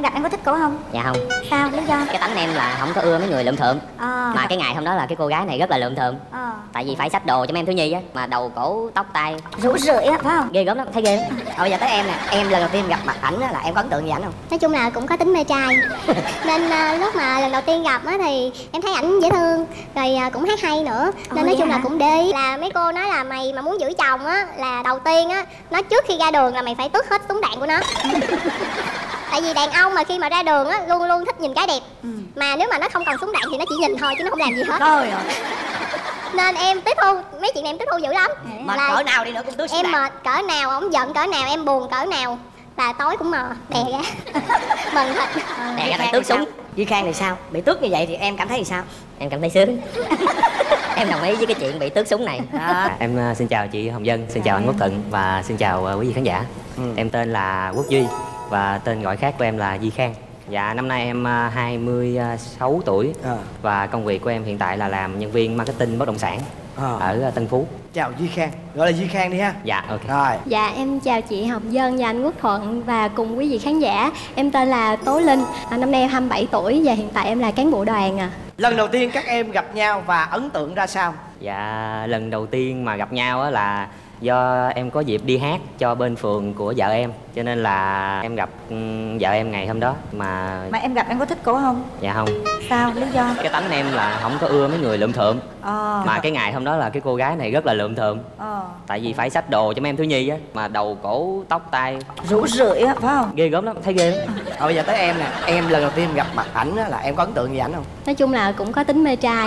em gặp em có thích cổ không? Dạ không. Sao? Lý do? Cái tánh em là không có ưa mấy người lượm thượm. Mà cái ngày hôm đó là cái cô gái này rất là lượm thượm. Tại vì phải xách đồ cho mấy em thiếu nhi á, mà đầu cổ tóc tai rũ rượi á, phải không? Ghê gớm lắm, thấy ghê lắm. Bây giờ tới em nè, em lần đầu tiên gặp mặt ảnh là em có ấn tượng gì ảnh không? Nói chung là cũng có tính mê trai nên lúc mà lần đầu tiên gặp á thì em thấy ảnh dễ thương, rồi cũng hát hay nữa nên nói chung là cũng để ý. Là mấy cô nói là mày mà muốn giữ chồng á là đầu tiên á, nó trước khi ra đường là mày phải tước hết súng đạn của nó. Tại vì đàn ông mà khi mà ra đường á luôn luôn thích nhìn cái đẹp. Mà nếu mà nó không còn súng đạn thì nó chỉ nhìn thôi chứ nó không làm gì hết. Trời ơi. Nên em tiếp thu mấy chuyện này, em tiếp thu dữ lắm. Mệt cỡ nào đi nữa cũng tưới súng đạn. Em mệt cỡ nào, ổng giận cỡ nào, em buồn cỡ nào là tối cũng mờ đè ra mừng thật. Đè ra thằng tước súng. Duy Khang thì sao? Bị tước như vậy thì em cảm thấy thì sao? Em cảm thấy sướng. Em đồng ý với cái chuyện bị tước súng này. Em xin chào chị Hồng Vân, xin chào anh Quốc Thuận và xin chào quý vị khán giả. Em tên là Quốc Duy và tên gọi khác của em là Duy Khang. Dạ, năm nay em 26 tuổi và công việc của em hiện tại là làm nhân viên marketing bất động sản ở Tân Phú. Chào Duy Khang, gọi là Duy Khang đi ha. Dạ, ok. Rồi. Dạ, em chào chị Hồng Vân và anh Quốc Thuận và cùng quý vị khán giả. Em tên là Tố Linh, năm nay em 27 tuổi và hiện tại em là cán bộ đoàn. Lần đầu tiên các em gặp nhau và ấn tượng ra sao? Dạ, lần đầu tiên mà gặp nhau á là do em có dịp đi hát cho bên phường của vợ em, cho nên là em gặp vợ em ngày hôm đó. Mà em gặp em có thích cổ không? Dạ không. Sao? Lý do? Cái tánh em là không có ưa mấy người lượm thượm. Mà cái ngày hôm đó là cái cô gái này rất là lượm thượm. Tại vì phải xách đồ cho mấy em thiếu nhi á, mà đầu cổ tóc tai rũ rượi á, phải không? Ghê gớm lắm, thấy ghê lắm. Rồi bây giờ tới em nè, em lần đầu tiên gặp mặt ảnh á là em có ấn tượng gì ảnh không? Nói chung là cũng có tính mê trai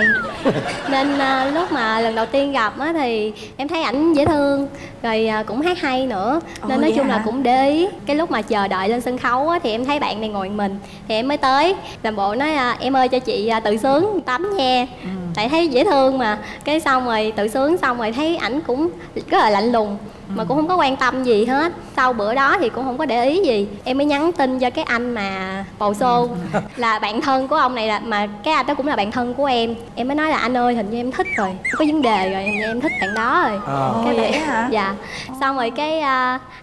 nên lúc mà lần đầu tiên gặp á thì em thấy ảnh dễ thương, rồi cũng hát hay nữa nên nói chung là cũng để ý. Cái lúc mà chờ đợi lên sân khấu á thì em thấy bạn này ngồi một mình thì em mới tới làm bộ nói em ơi cho chị tự sướng tắm nha. Tại thấy dễ thương mà, cái xong rồi tự sướng xong rồi thấy ảnh cũng rất là lạnh lùng mà cũng không có quan tâm gì hết. Sau bữa đó thì cũng không có để ý gì, em mới nhắn tin cho cái anh mà bầu xô là bạn thân của ông này, là mà cái anh đó cũng là bạn thân của em. Em mới nói là anh ơi hình như em thích rồi, có vấn đề rồi, hình như em thích bạn đó rồi. Cái vậy hả? Dạ. Xong rồi cái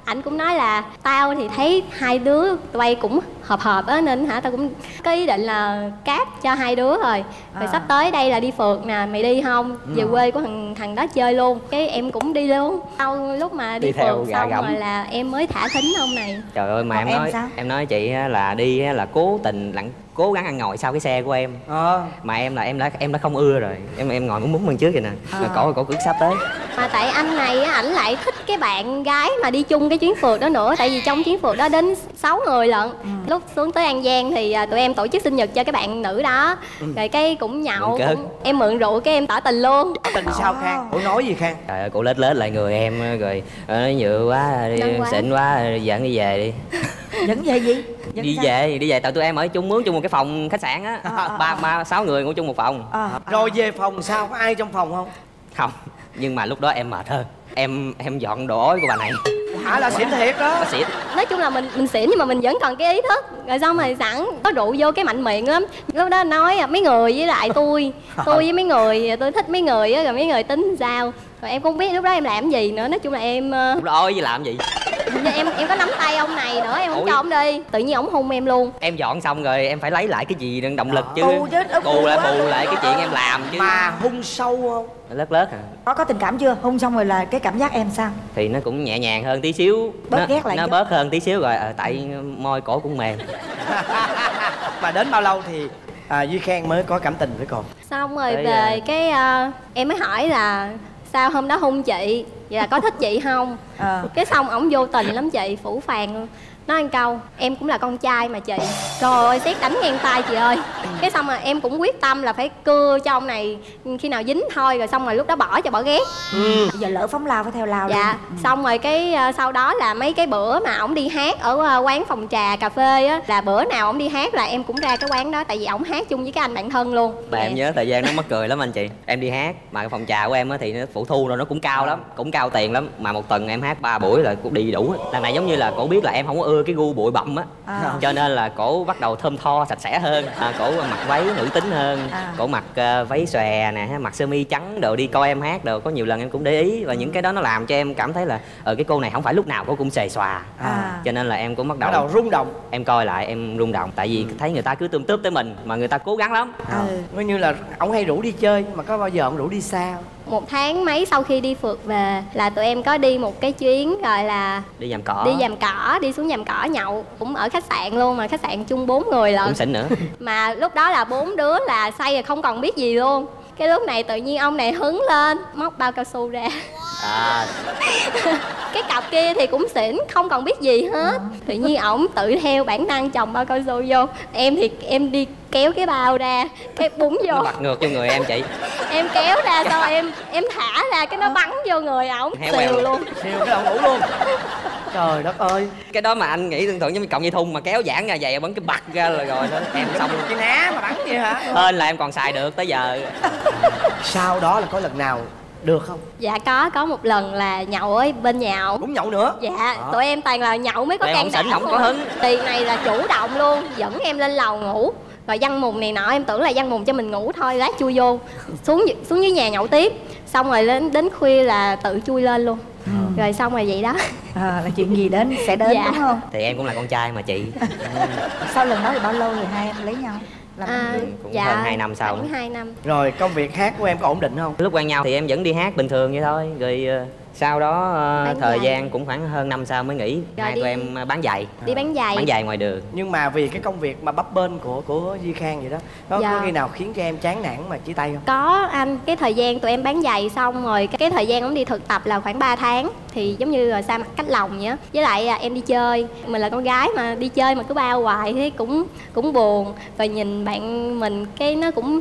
ảnh cũng nói là tao thì thấy hai đứa quay cũng hợp hợp á nên tao cũng có ý định là cáp cho hai đứa rồi. Rồi sắp tới đây là đi phượt nè, mày đi không? Về quê của thằng đó chơi luôn. Cái em cũng đi luôn. Sau lúc mà đi phượt xong rồi là em mới thả thính ông này. Trời ơi mà em nói chị là đi là cố tình cố gắng ăn ngồi sau cái xe của em. Mà em đã không ưa rồi. Em ngồi muốn bên trước vậy nè. Mà cổ cước sắp tới. Mà tại anh này ảnh lại thích cái bạn gái mà đi chung cái chuyến phượt đó nữa, tại vì trong chuyến phượt đó đến 6 người lận. Lúc xuống tới An Giang thì tụi em tổ chức sinh nhật cho cái bạn nữ đó. Rồi cái cũng nhậu, em mượn rượu cái em tỏ tình luôn. Tình sao Khang? Cổ nói gì Khang? Trời ơi, cổ lết lết lại người em rồi nói nhựa quá, xịn quá, dẫn đi về đi. Dẫn về gì? Đi về tại tụi em ở mướn chung một cái phòng khách sạn á, 6 người ngủ chung một phòng. Rồi về phòng sao, có ai trong phòng không? Không, nhưng mà lúc đó em mệt hơn, em dọn đồ ối của bà này. Hả, là xỉn thiệt đó. Nói chung là mình xỉn nhưng mà mình vẫn còn cái ý thức. Rồi xong rồi sẵn có rượu vô cái mạnh miệng lắm. Lúc đó nói mấy người với lại tôi với mấy người, tôi thích mấy người á, rồi mấy người tính sao. Rồi em cũng không biết lúc đó em làm gì nữa, nói chung là em ôi với làm gì. Em có nắm tay ông này nữa, em không cho ông đi. Tự nhiên ổng hôn em luôn. Em dọn xong rồi em phải lấy lại cái gì động lực chứ. Bù lại cái chuyện em làm chứ. Mà hôn sâu không? Lớt lớt hả? Có tình cảm chưa? Hôn xong rồi là cái cảm giác em sao? Thì nó cũng nhẹ nhàng hơn tí xíu. Nó bớt hơn tí xíu rồi, tại môi cổ cũng mềm. Mà đến bao lâu thì Duy Khang mới có cảm tình với cô? Xong rồi về cái em mới hỏi là sao hôm đó hôn chị, vậy là có thích chị không? Cái xong ổng vô tình lắm chị, phủ phàng luôn. Nói ăn câu, em cũng là con trai mà chị. Trời ơi, xét đánh ngang tay chị ơi. Cái xong mà em cũng quyết tâm là phải cưa cho ông này khi nào dính thôi. Rồi xong rồi lúc đó bỏ cho bỏ ghét. Giờ lỡ phóng lao phải theo lao. Dạ, xong rồi cái sau đó là mấy cái bữa mà ổng đi hát ở quán phòng trà, cà phê á, là bữa nào ổng đi hát là em cũng ra cái quán đó. Tại vì ổng hát chung với cái anh bạn thân luôn. Bà em nhớ thời gian nó mắc cười lắm anh chị. Em đi hát, mà cái phòng trà của em á thì nó phụ thu rồi nó cũng cao lắm, cũng cao tiền lắm. Mà một tuần em hát 3 buổi là cũng đi đủ. Lần này giống như là cổ biết là em không có ưa cái gu bụi bặm á, cho nên là cổ bắt đầu thơm tho sạch sẽ hơn, cổ mặc váy nữ tính hơn, cổ mặc váy xòe nè, mặc sơ mi trắng đồ, đi coi em hát đồ. Có nhiều lần em cũng để ý và những cái đó nó làm cho em cảm thấy là cái cô này không phải lúc nào cô cũng xề xòa, cho nên là em cũng bắt đầu rung động. Em coi lại em rung động, tại vì thấy người ta cứ tươm tướp tới mình mà người ta cố gắng lắm. Coi như là ổng hay rủ đi chơi mà có bao giờ ổng rủ đi xa? Một tháng mấy sau khi đi phượt về là tụi em có đi một cái chuyến gọi là đi Vàm Cỏ, đi xuống Vàm Cỏ nhậu, cũng ở khách sạn luôn, mà khách sạn chung 4 người lận, cũng xịn nữa. Mà lúc đó là 4 đứa là say rồi không còn biết gì luôn. Cái lúc này tự nhiên ông này hứng lên móc bao cao su ra. Cái cặp kia thì cũng xỉn, không còn biết gì hết. Tự nhiên ổng tự theo bản năng chồng bao cao su vô. Em thì em đi kéo cái bao ra, cái búng vô. Nó bật ngược vô người em chị. Em kéo ra xong em thả ra, cái nó bắn vô người ổng. Xìu luôn. Xìu cái ổng ngủ luôn. Trời đất ơi. Cái đó mà anh nghĩ tương tượng giống như cọng dây thun mà kéo giãn ra vậy, bắn cái bật ra là rồi đó. Em xong cái ná mà bắn vậy hả? Hên là em còn xài được tới giờ. Sau đó là có lần nào được không? Dạ có một lần là nhậu ở bên nhà ổng. Cũng nhậu nữa? Dạ, tụi em toàn là nhậu mới có can đảm, không có hứng. Tiền này là chủ động luôn, dẫn em lên lầu ngủ. Rồi văn mùng này nọ, em tưởng là văn mùng cho mình ngủ thôi, lát chui vô. Xuống dưới nhà nhậu tiếp. Xong rồi đến khuya là tự chui lên luôn. Rồi xong rồi vậy đó. Là chuyện gì đến sẽ đến, dạ, đúng không? Thì em cũng là con trai mà chị. Sau lần đó thì bao lâu rồi hai em lấy nhau? Cũng dạ, hơn 2 năm sau nữa. 2 năm. Rồi công việc hát của em có ổn định không? Lúc quen nhau thì em vẫn đi hát bình thường vậy thôi. Rồi sau đó thời gian cũng khoảng hơn năm sau mới nghỉ. Hai tụi em bán giày. Đi bán giày. Bán giày ngoài đường. Nhưng mà vì cái công việc mà bấp bênh của Duy Khang vậy đó, có khi nào khiến cho em chán nản mà chia tay không? Có anh, cái thời gian tụi em bán giày xong rồi cái thời gian ổng đi thực tập là khoảng 3 tháng. Thì giống như là xa mặt cách lòng vậy á. Với lại em đi chơi, mình là con gái mà đi chơi mà cứ bao hoài thế cũng buồn. Rồi nhìn bạn mình cái nó cũng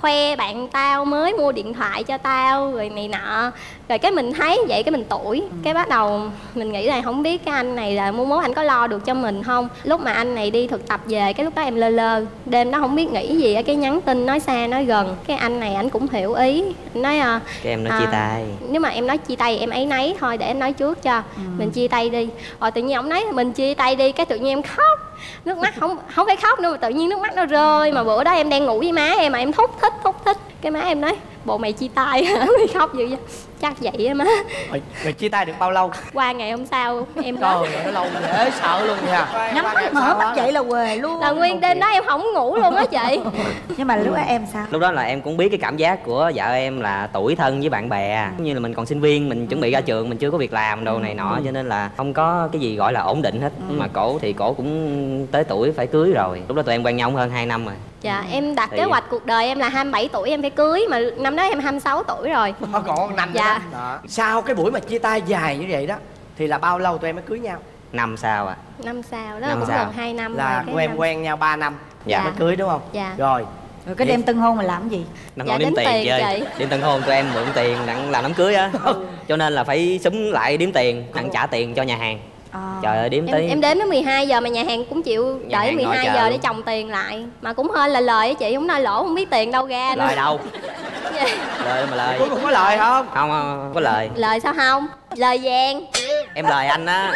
khoe bạn tao mới mua điện thoại cho tao rồi này nọ. Rồi cái mình thấy vậy cái mình tủi. Cái bắt đầu mình nghĩ là không biết cái anh này là mua mốt anh có lo được cho mình không. Lúc mà anh này đi thực tập về cái lúc đó em lơ lơ. Đêm đó không biết nghĩ gì á, cái nhắn tin nói xa nói gần. Cái anh này anh cũng hiểu ý, nói cái em nói chia tay. Nếu mà em nói chia tay em ấy nấy thôi, để em nói trước cho, mình chia tay đi. Rồi tự nhiên ổng nói mình chia tay đi, cái tự nhiên em khóc nước mắt, không phải khóc nữa mà tự nhiên nước mắt nó rơi. Mà bữa đó em đang ngủ với má em mà em thúc thích, cái má em nói bộ mày chia tay hả, mày khóc dữ vậy chắc vậy á má. Rồi chia tay được bao lâu? Qua ngày hôm sau em có. Trời ơi, nó lâu dễ sợ luôn nha. Nhắm mắt mở mắt vậy là què luôn. Là nguyên đêm đó em không ngủ luôn á chị. Nhưng mà lúc đó em sao? Lúc đó là em cũng biết cái cảm giác của vợ em là tủi thân với bạn bè. Như là mình còn sinh viên, mình chuẩn bị ra trường, mình chưa có việc làm đồ này nọ, cho nên là không có cái gì gọi là ổn định hết. Mà cổ thì cổ cũng tới tuổi phải cưới rồi. Lúc đó tụi em quen nhau hơn 2 năm rồi. Dạ, em đặt kế hoạch cuộc đời em là 27 tuổi em phải cưới, mà năm đó em 26 tuổi rồi. Còn năm đó. Sau cái buổi mà chia tay dài như vậy đó thì là bao lâu tụi em mới cưới nhau? Năm sau à? Năm sau đó, cũng gần 2 năm rồi. Là tụi em quen nhau 3 năm mới cưới đúng không? Dạ. Rồi cái đêm tân hôn là làm gì? Đám hỏi đếm tiền chơi. Đêm tân hôn tụi em mượn tiền đặng làm đám cưới á. Cho nên là phải xúm lại đếm tiền, đặng trả tiền cho nhà hàng. Trời ơi đếm tí. Em đếm đến 12 giờ mà nhà hàng cũng chịu để 12 giờ để chồng tiền lại. Mà cũng hên là lời chị, không nói lỗ không biết tiền đâu ra. Lời đâu? Lời mà lời. Cuối cùng có lời không? Không có lời. Lời sao không? Lời vàng. Em lời anh á.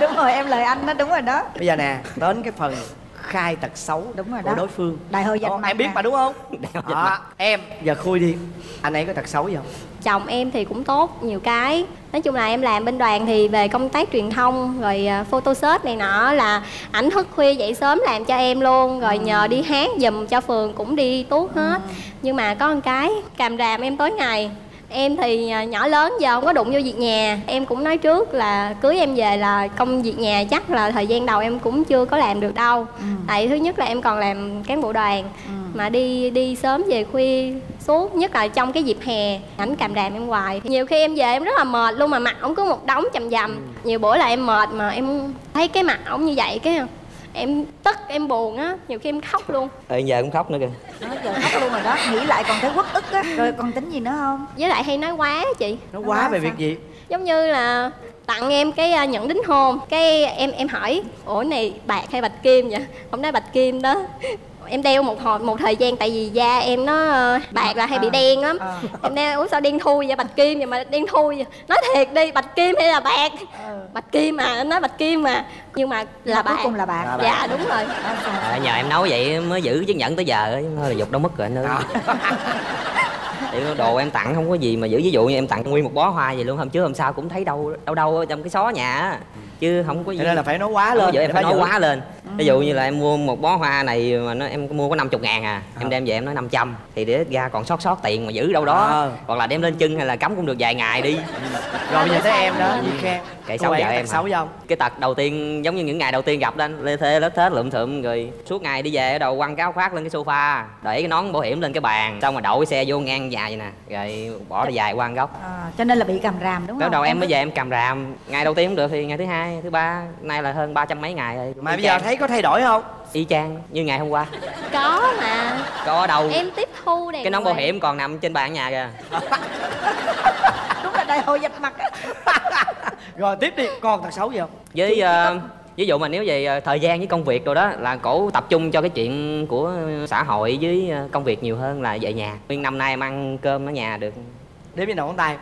Đúng rồi em lời anh đó, đúng rồi đó. Bây giờ nè, đến cái phần khai tật xấu của đối phương. Đại hội danh mặt. Em biết mà đúng không? Em giờ khui đi. Anh ấy có tật xấu gì không? Chồng em thì cũng tốt nhiều cái. Nói chung là em làm bên đoàn thì về công tác truyền thông, rồi photoshop này nọ, là ảnh thức khuya dậy sớm làm cho em luôn. Rồi nhờ đi hát giùm cho phường cũng đi tuốt hết. Nhưng mà có một cái càm ràm em tối ngày. Em thì nhỏ lớn giờ không có đụng vô việc nhà. Em cũng nói trước là cưới em về là công việc nhà chắc là thời gian đầu em cũng chưa có làm được đâu. Tại thứ nhất là em còn làm cán bộ đoàn, mà đi sớm về khuya suốt, nhất là trong cái dịp hè. Ảnh càm ràm em hoài, nhiều khi em về em rất là mệt luôn, mà mặt ổng cứ một đống chầm chầm. Nhiều bữa là em mệt mà em thấy cái mặt ổng như vậy cái em tức em buồn á, nhiều khi em khóc luôn. Giờ cũng khóc nữa kìa. Giờ khóc luôn rồi đó, nghĩ lại còn thấy uất ức á. Rồi còn tính gì nữa không? Với lại hay nói quá chị. Nói quá về việc gì? Giống như là tặng em cái nhẫn đính hôn, cái em hỏi ủa này bạc hay bạch kim vậy? Không nói bạch kim đó. Em đeo một thời gian, tại vì da em nó bạc là hay bị đen lắm. Em đeo uống sao đen thui vậy, bạch kim vậy mà đen thui vậy. Nói thiệt đi, bạch kim hay là bạc? Bạch kim mà, em nói bạch kim mà. Nhưng mà là bạc. Cuối cùng là bạc. Dạ đúng rồi. Nhờ em nấu vậy mới giữ chiếc nhẫn tới giờ, thôi là dục đâu mất rồi anh ơi. Đồ em tặng không có gì mà giữ, ví dụ như em tặng nguyên một bó hoa vậy luôn, hôm trước hôm sau cũng thấy đâu đâu đâu trong cái xó nhà, chứ không có gì. Thế nên là phải nói quá lên, em phải nói quá lên. Ví dụ như là em mua một bó hoa này mà nó, em mua có 50.000 à, em đem về em nói 500 thì để ra còn sót sót tiền mà giữ đâu đó, hoặc là đem lên chân hay là cắm cũng được vài ngày đi. Rồi bây giờ tới em đó, Duy Khang. Cái xấu vợ em xấu không? Cái tật đầu tiên giống như những ngày đầu tiên gặp đó anh, lê thê lết thết lượm thượm, rồi suốt ngày đi về ở đầu quăng cái áo khoác lên cái sofa, để cái nón bảo hiểm lên cái bàn, xong rồi đậu cái xe vô ngang dài vậy nè, rồi bỏ ra dài qua một góc. Cho nên là bị cầm ràm đúng không? Bắt đầu em mới về em cầm ràm, ngày đầu tiên cũng được thì ngày thứ hai, thứ ba, nay là hơn 300 mấy ngày rồi. Mà bây giờ thấy có thay đổi không? Y chang như ngày hôm qua. Có mà. Có ở đâu? Em tiếp thu này. Cái nón bảo hiểm còn nằm trên bàn nhà kìa. Đúng là đầy hồi vạch mặt. Rồi tiếp đi, còn thật xấu gì không? Với ví dụ mà nếu về thời gian với công việc rồi đó, là cổ tập trung cho cái chuyện của xã hội với công việc nhiều hơn là về nhà. Nguyên năm nay em ăn cơm ở nhà được đếm trên đầu ngón tay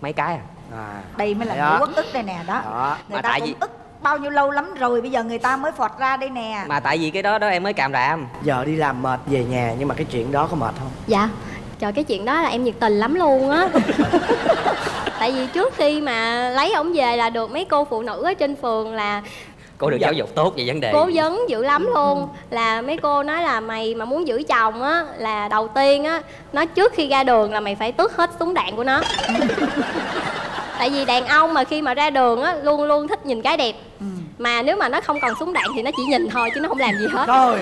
mấy cái à. Đây mới là quốc ức đây nè đó, người ta cũng ức bao nhiêu lâu lắm rồi, bây giờ người ta mới phọt ra đây nè. Mà tại vì cái đó đó em mới càm ràm. Giờ đi làm mệt về nhà, nhưng mà cái chuyện đó có mệt không? Dạ. Trời, cái chuyện đó là em nhiệt tình lắm luôn á. Tại vì trước khi mà lấy ổng về là được mấy cô phụ nữ ở trên phường là cô được giáo dục tốt về vấn đề cố vấn dữ lắm luôn. Là mấy cô nói là mày mà muốn giữ chồng á, là đầu tiên á, nó trước khi ra đường là mày phải tước hết súng đạn của nó. Tại vì đàn ông mà khi mà ra đường á luôn luôn thích nhìn cái đẹp, mà nếu mà nó không còn súng đạn thì nó chỉ nhìn thôi chứ nó không làm gì hết. Trời ơi.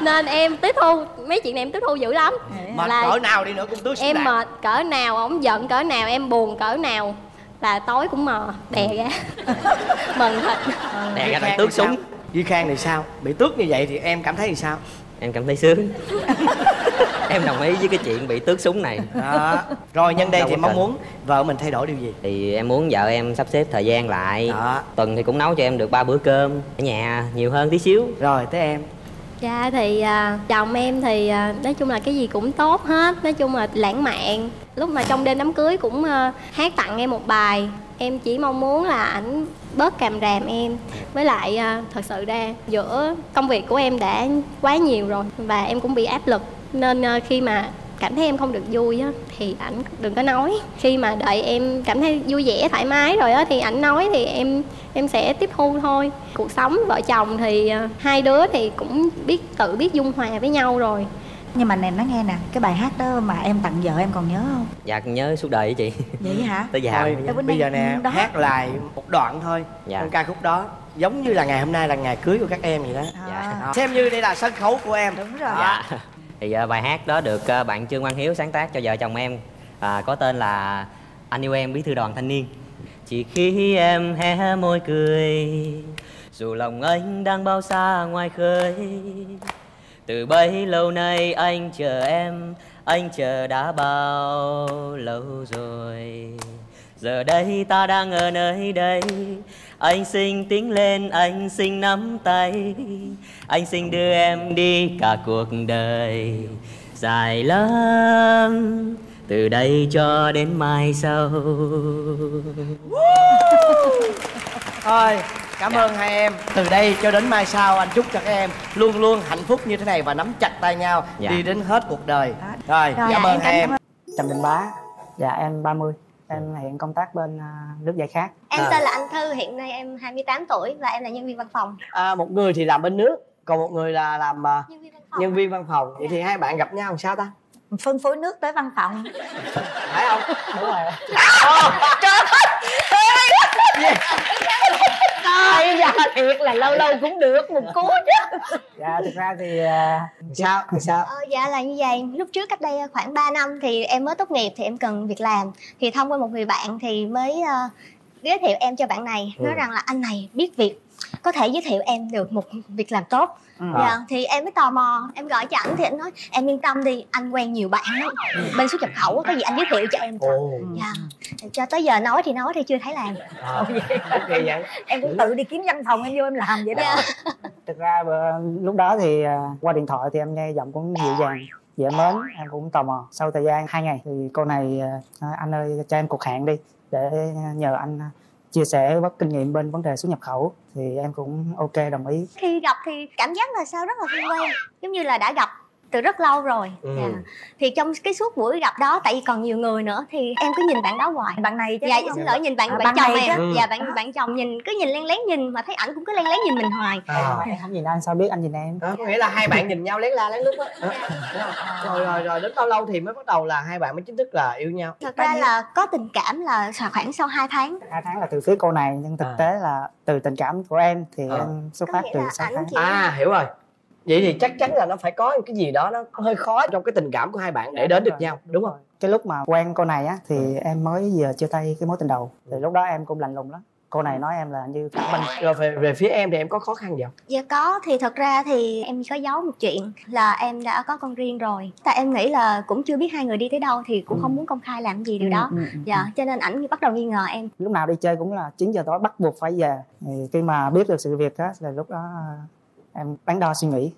Nên em tiếp thu mấy chuyện này, em tiếp thu dữ lắm. Mệt cỡ nào đi nữa cũng tước súng đạn. Em mệt cỡ nào, ổng giận cỡ nào, em buồn cỡ nào, là tối cũng mò đè ra mần thịt đè ra để tước súng. Duy Khang thì sao? Bị tước như vậy thì em cảm thấy thì sao? Em cảm thấy sướng. Em đồng ý với cái chuyện bị tước súng này. Rồi nhân đây thì mong muốn vợ mình thay đổi điều gì? Thì em muốn vợ em sắp xếp thời gian lại. Tuần thì cũng nấu cho em được 3 bữa cơm ở nhà nhiều hơn tí xíu. Rồi tới em. Dạ thì chồng em thì nói chung là cái gì cũng tốt hết, nói chung là lãng mạn. Lúc mà trong đêm đám cưới cũng hát tặng em một bài. Em chỉ mong muốn là ảnh bớt càm ràm em. Với lại thật sự ra giữa công việc của em đã quá nhiều rồi, và em cũng bị áp lực. Nên khi mà cảm thấy em không được vui á, thì ảnh đừng có nói. Khi mà đợi em cảm thấy vui vẻ, thoải mái rồi á, thì ảnh nói thì em sẽ tiếp thu thôi. Cuộc sống vợ chồng thì hai đứa thì cũng tự biết dung hòa với nhau rồi. Nhưng mà nè, nó nghe nè, cái bài hát đó mà em tặng vợ em còn nhớ không? Dạ nhớ suốt đời chị. Vậy hả? Tới già. Bây giờ nè đó. Hát lại một đoạn thôi trong ca khúc đó, giống như là ngày hôm nay là ngày cưới của các em vậy đó. Xem như đây là sân khấu của em. Đúng rồi. Thì bài hát đó được bạn Trương Văn Hiếu sáng tác cho vợ chồng em, có tên là Anh Yêu Em Bí Thư Đoàn Thanh Niên. Chỉ khi em hé môi cười, dù lòng anh đang bao xa ngoài khơi, từ bấy lâu nay anh chờ em, anh chờ đã bao lâu rồi. Giờ đây ta đang ở nơi đây, anh xin tiến lên, anh xin nắm tay, anh xin đưa em đi cả cuộc đời. Dài lắm, từ đây cho đến mai sau. Thôi, cảm ơn hai em. Từ đây cho đến mai sau, anh chúc cho các em luôn luôn hạnh phúc như thế này và nắm chặt tay nhau đi đến hết cuộc đời. Rồi, cảm ơn hai em. Trầm Đình Bá. Dạ, em 30. Em hiện công tác bên nước giải khát. Em tên là Anh Thư, hiện nay em 28 tuổi và em là nhân viên văn phòng. Một người thì làm bên nước, còn một người là làm nhân viên văn phòng. Vậy thì hai bạn gặp nhau làm sao ta? Phân phối nước tới văn phòng. Phải không? Đúng rồi. Trời ơi! Bây giờ thiệt là lâu lâu cũng được một cú chứ. Dạ thực ra thì sao? Dạ là như vậy, lúc trước cách đây khoảng 3 năm thì em mới tốt nghiệp thì em cần việc làm, thì thông qua một người bạn thì mới giới thiệu em cho bạn này, nói rằng là anh này biết việc, có thể giới thiệu em được một việc làm tốt. Thì em mới tò mò, em gọi cho ảnh thì anh nói em yên tâm đi, anh quen nhiều bạn bên xuất nhập khẩu, có gì anh giới thiệu cho em. Cho tới giờ nói thì chưa thấy làm. Em cũng tự đi kiếm văn phòng em vô em làm vậy đó. Thực ra lúc đó thì qua điện thoại thì em nghe giọng cũng dịu dàng, dễ mến, em cũng tò mò. Sau thời gian 2 ngày thì cô này nói, anh ơi cho em cuộc hẹn đi để nhờ anh chia sẻ bất kinh nghiệm bên vấn đề xuất nhập khẩu. Thì em cũng ok, đồng ý. Khi gặp thì cảm giác là sao rất là thân quen, giống như là đã gặp từ rất lâu rồi. Thì trong cái suốt buổi gặp đó, tại vì còn nhiều người nữa, thì em cứ nhìn bạn đó hoài. Bạn này chứ. Dạ, xin lỗi, nhìn bạn chồng em. Dạ, bạn chồng nhìn, cứ nhìn lén lén nhìn, mà thấy ảnh cũng cứ lén lén nhìn mình hoài. Em không nhìn anh sao biết anh nhìn em? Có nghĩa là hai bạn nhìn nhau lén la lén lút á. Rồi đến bao lâu thì mới bắt đầu là hai bạn mới chính thức là yêu nhau? Thật ra là có tình cảm là khoảng sau 2 tháng. 2 tháng là từ phía cô này, nhưng thực tế là từ tình cảm của em thì em xuất phát từ 6 tháng. À, hiểu rồi. Vậy thì chắc chắn là nó phải có cái gì đó nó hơi khó trong cái tình cảm của hai bạn để đến được nhau, đúng không? Cái lúc mà quen cô này á thì em mới vừa chia tay cái mối tình đầu, thì lúc đó em cũng lạnh lùng lắm. Cô này nói em là như phản binh. Rồi về phía em thì em có khó khăn gì không? Dạ có, thì thật ra thì em có giấu một chuyện là em đã có con riêng rồi. Tại em nghĩ là cũng chưa biết hai người đi tới đâu thì cũng không muốn công khai làm gì điều đó. Dạ, cho nên ảnh bắt đầu nghi ngờ em. Lúc nào đi chơi cũng là 9 giờ tối bắt buộc phải về. Thì khi mà biết được sự việc á là lúc đó em đắn đo suy nghĩ,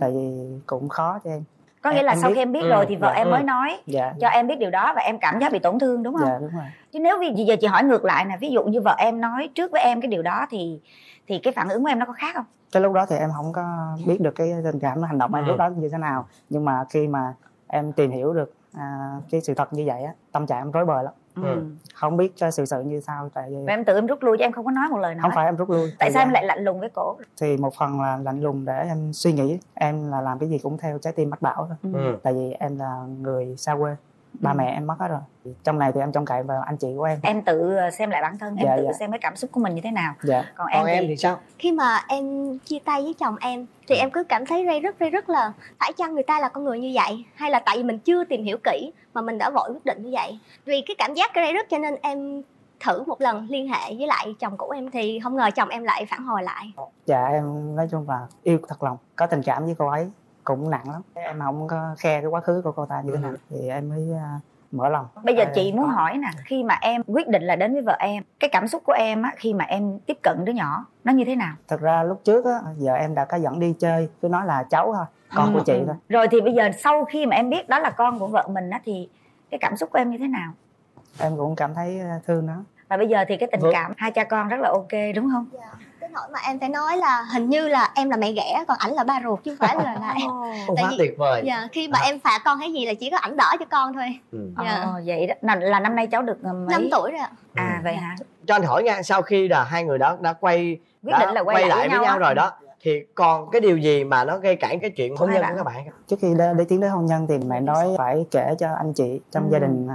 tại vì cũng khó cho em. Có nghĩa là sau khi em biết rồi thì vợ em mới nói cho em biết điều đó và em cảm giác bị tổn thương, đúng không? Dạ, đúng rồi. Chứ nếu vì giờ chị hỏi ngược lại nè, ví dụ như vợ em nói trước với em cái điều đó thì cái phản ứng của em nó có khác không? Cái lúc đó thì em không có biết được cái tình cảm, hành động em lúc đó như thế nào, nhưng mà khi mà em tìm hiểu được cái sự thật như vậy á, tâm trạng em rối bời lắm. Không biết cho sự như sao, tại vì em tự em rút lui chứ em không có nói một lời nào. Không phải em rút lui. Tại sao em lại lạnh lùng với cổ? Thì một phần là lạnh lùng để em suy nghĩ, em là làm cái gì cũng theo trái tim mách bảo thôi. Tại vì em là người xa quê, ba mẹ em mất hết rồi. Trong này thì em trông cậy vào anh chị của em. Em tự xem lại bản thân, em tự xem cái cảm xúc của mình như thế nào. Còn em thì sao? Khi mà em chia tay với chồng em thì em cứ cảm thấy rây rứt là phải chăng người ta là con người như vậy, hay là tại vì mình chưa tìm hiểu kỹ mà mình đã vội quyết định như vậy. Vì cái cảm giác cái rây rứt cho nên em thử một lần liên hệ với lại chồng cũ em, thì không ngờ chồng em lại phản hồi lại. Dạ, em nói chung là yêu thật lòng, có tình cảm với cô ấy cũng nặng lắm. Em không có khe cái quá khứ của cô ta như thế nào thì em mới mở lòng. Bây giờ chị muốn hỏi nè, khi mà em quyết định là đến với vợ em, cái cảm xúc của em á, khi mà em tiếp cận đứa nhỏ nó như thế nào? Thật ra lúc trước á, giờ em đã có dẫn đi chơi, cứ nói là cháu thôi, con của chị thôi. Rồi thì bây giờ sau khi mà em biết đó là con của vợ mình á, thì cái cảm xúc của em như thế nào? Em cũng cảm thấy thương nó. Và bây giờ thì cái tình cảm hai cha con rất là ok, đúng không? Cái nỗi mà em phải nói là hình như là em là mẹ ghẻ, còn ảnh là ba ruột, chứ không phải là em. Quá tuyệt vời. Khi mà em phạt con cái gì là chỉ có ảnh đỡ cho con thôi. Vậy đó. Là năm nay cháu được mấy? 5 tuổi rồi ạ. À vậy hả? Cho anh hỏi nha, sau khi là hai người đó đã quyết định là quay lại với nhau rồi đó, thì còn cái điều gì mà nó gây cản cái chuyện hôn nhân của các bạn? Trước khi để tiến đến hôn nhân thì mẹ nói phải kể cho anh chị trong gia đình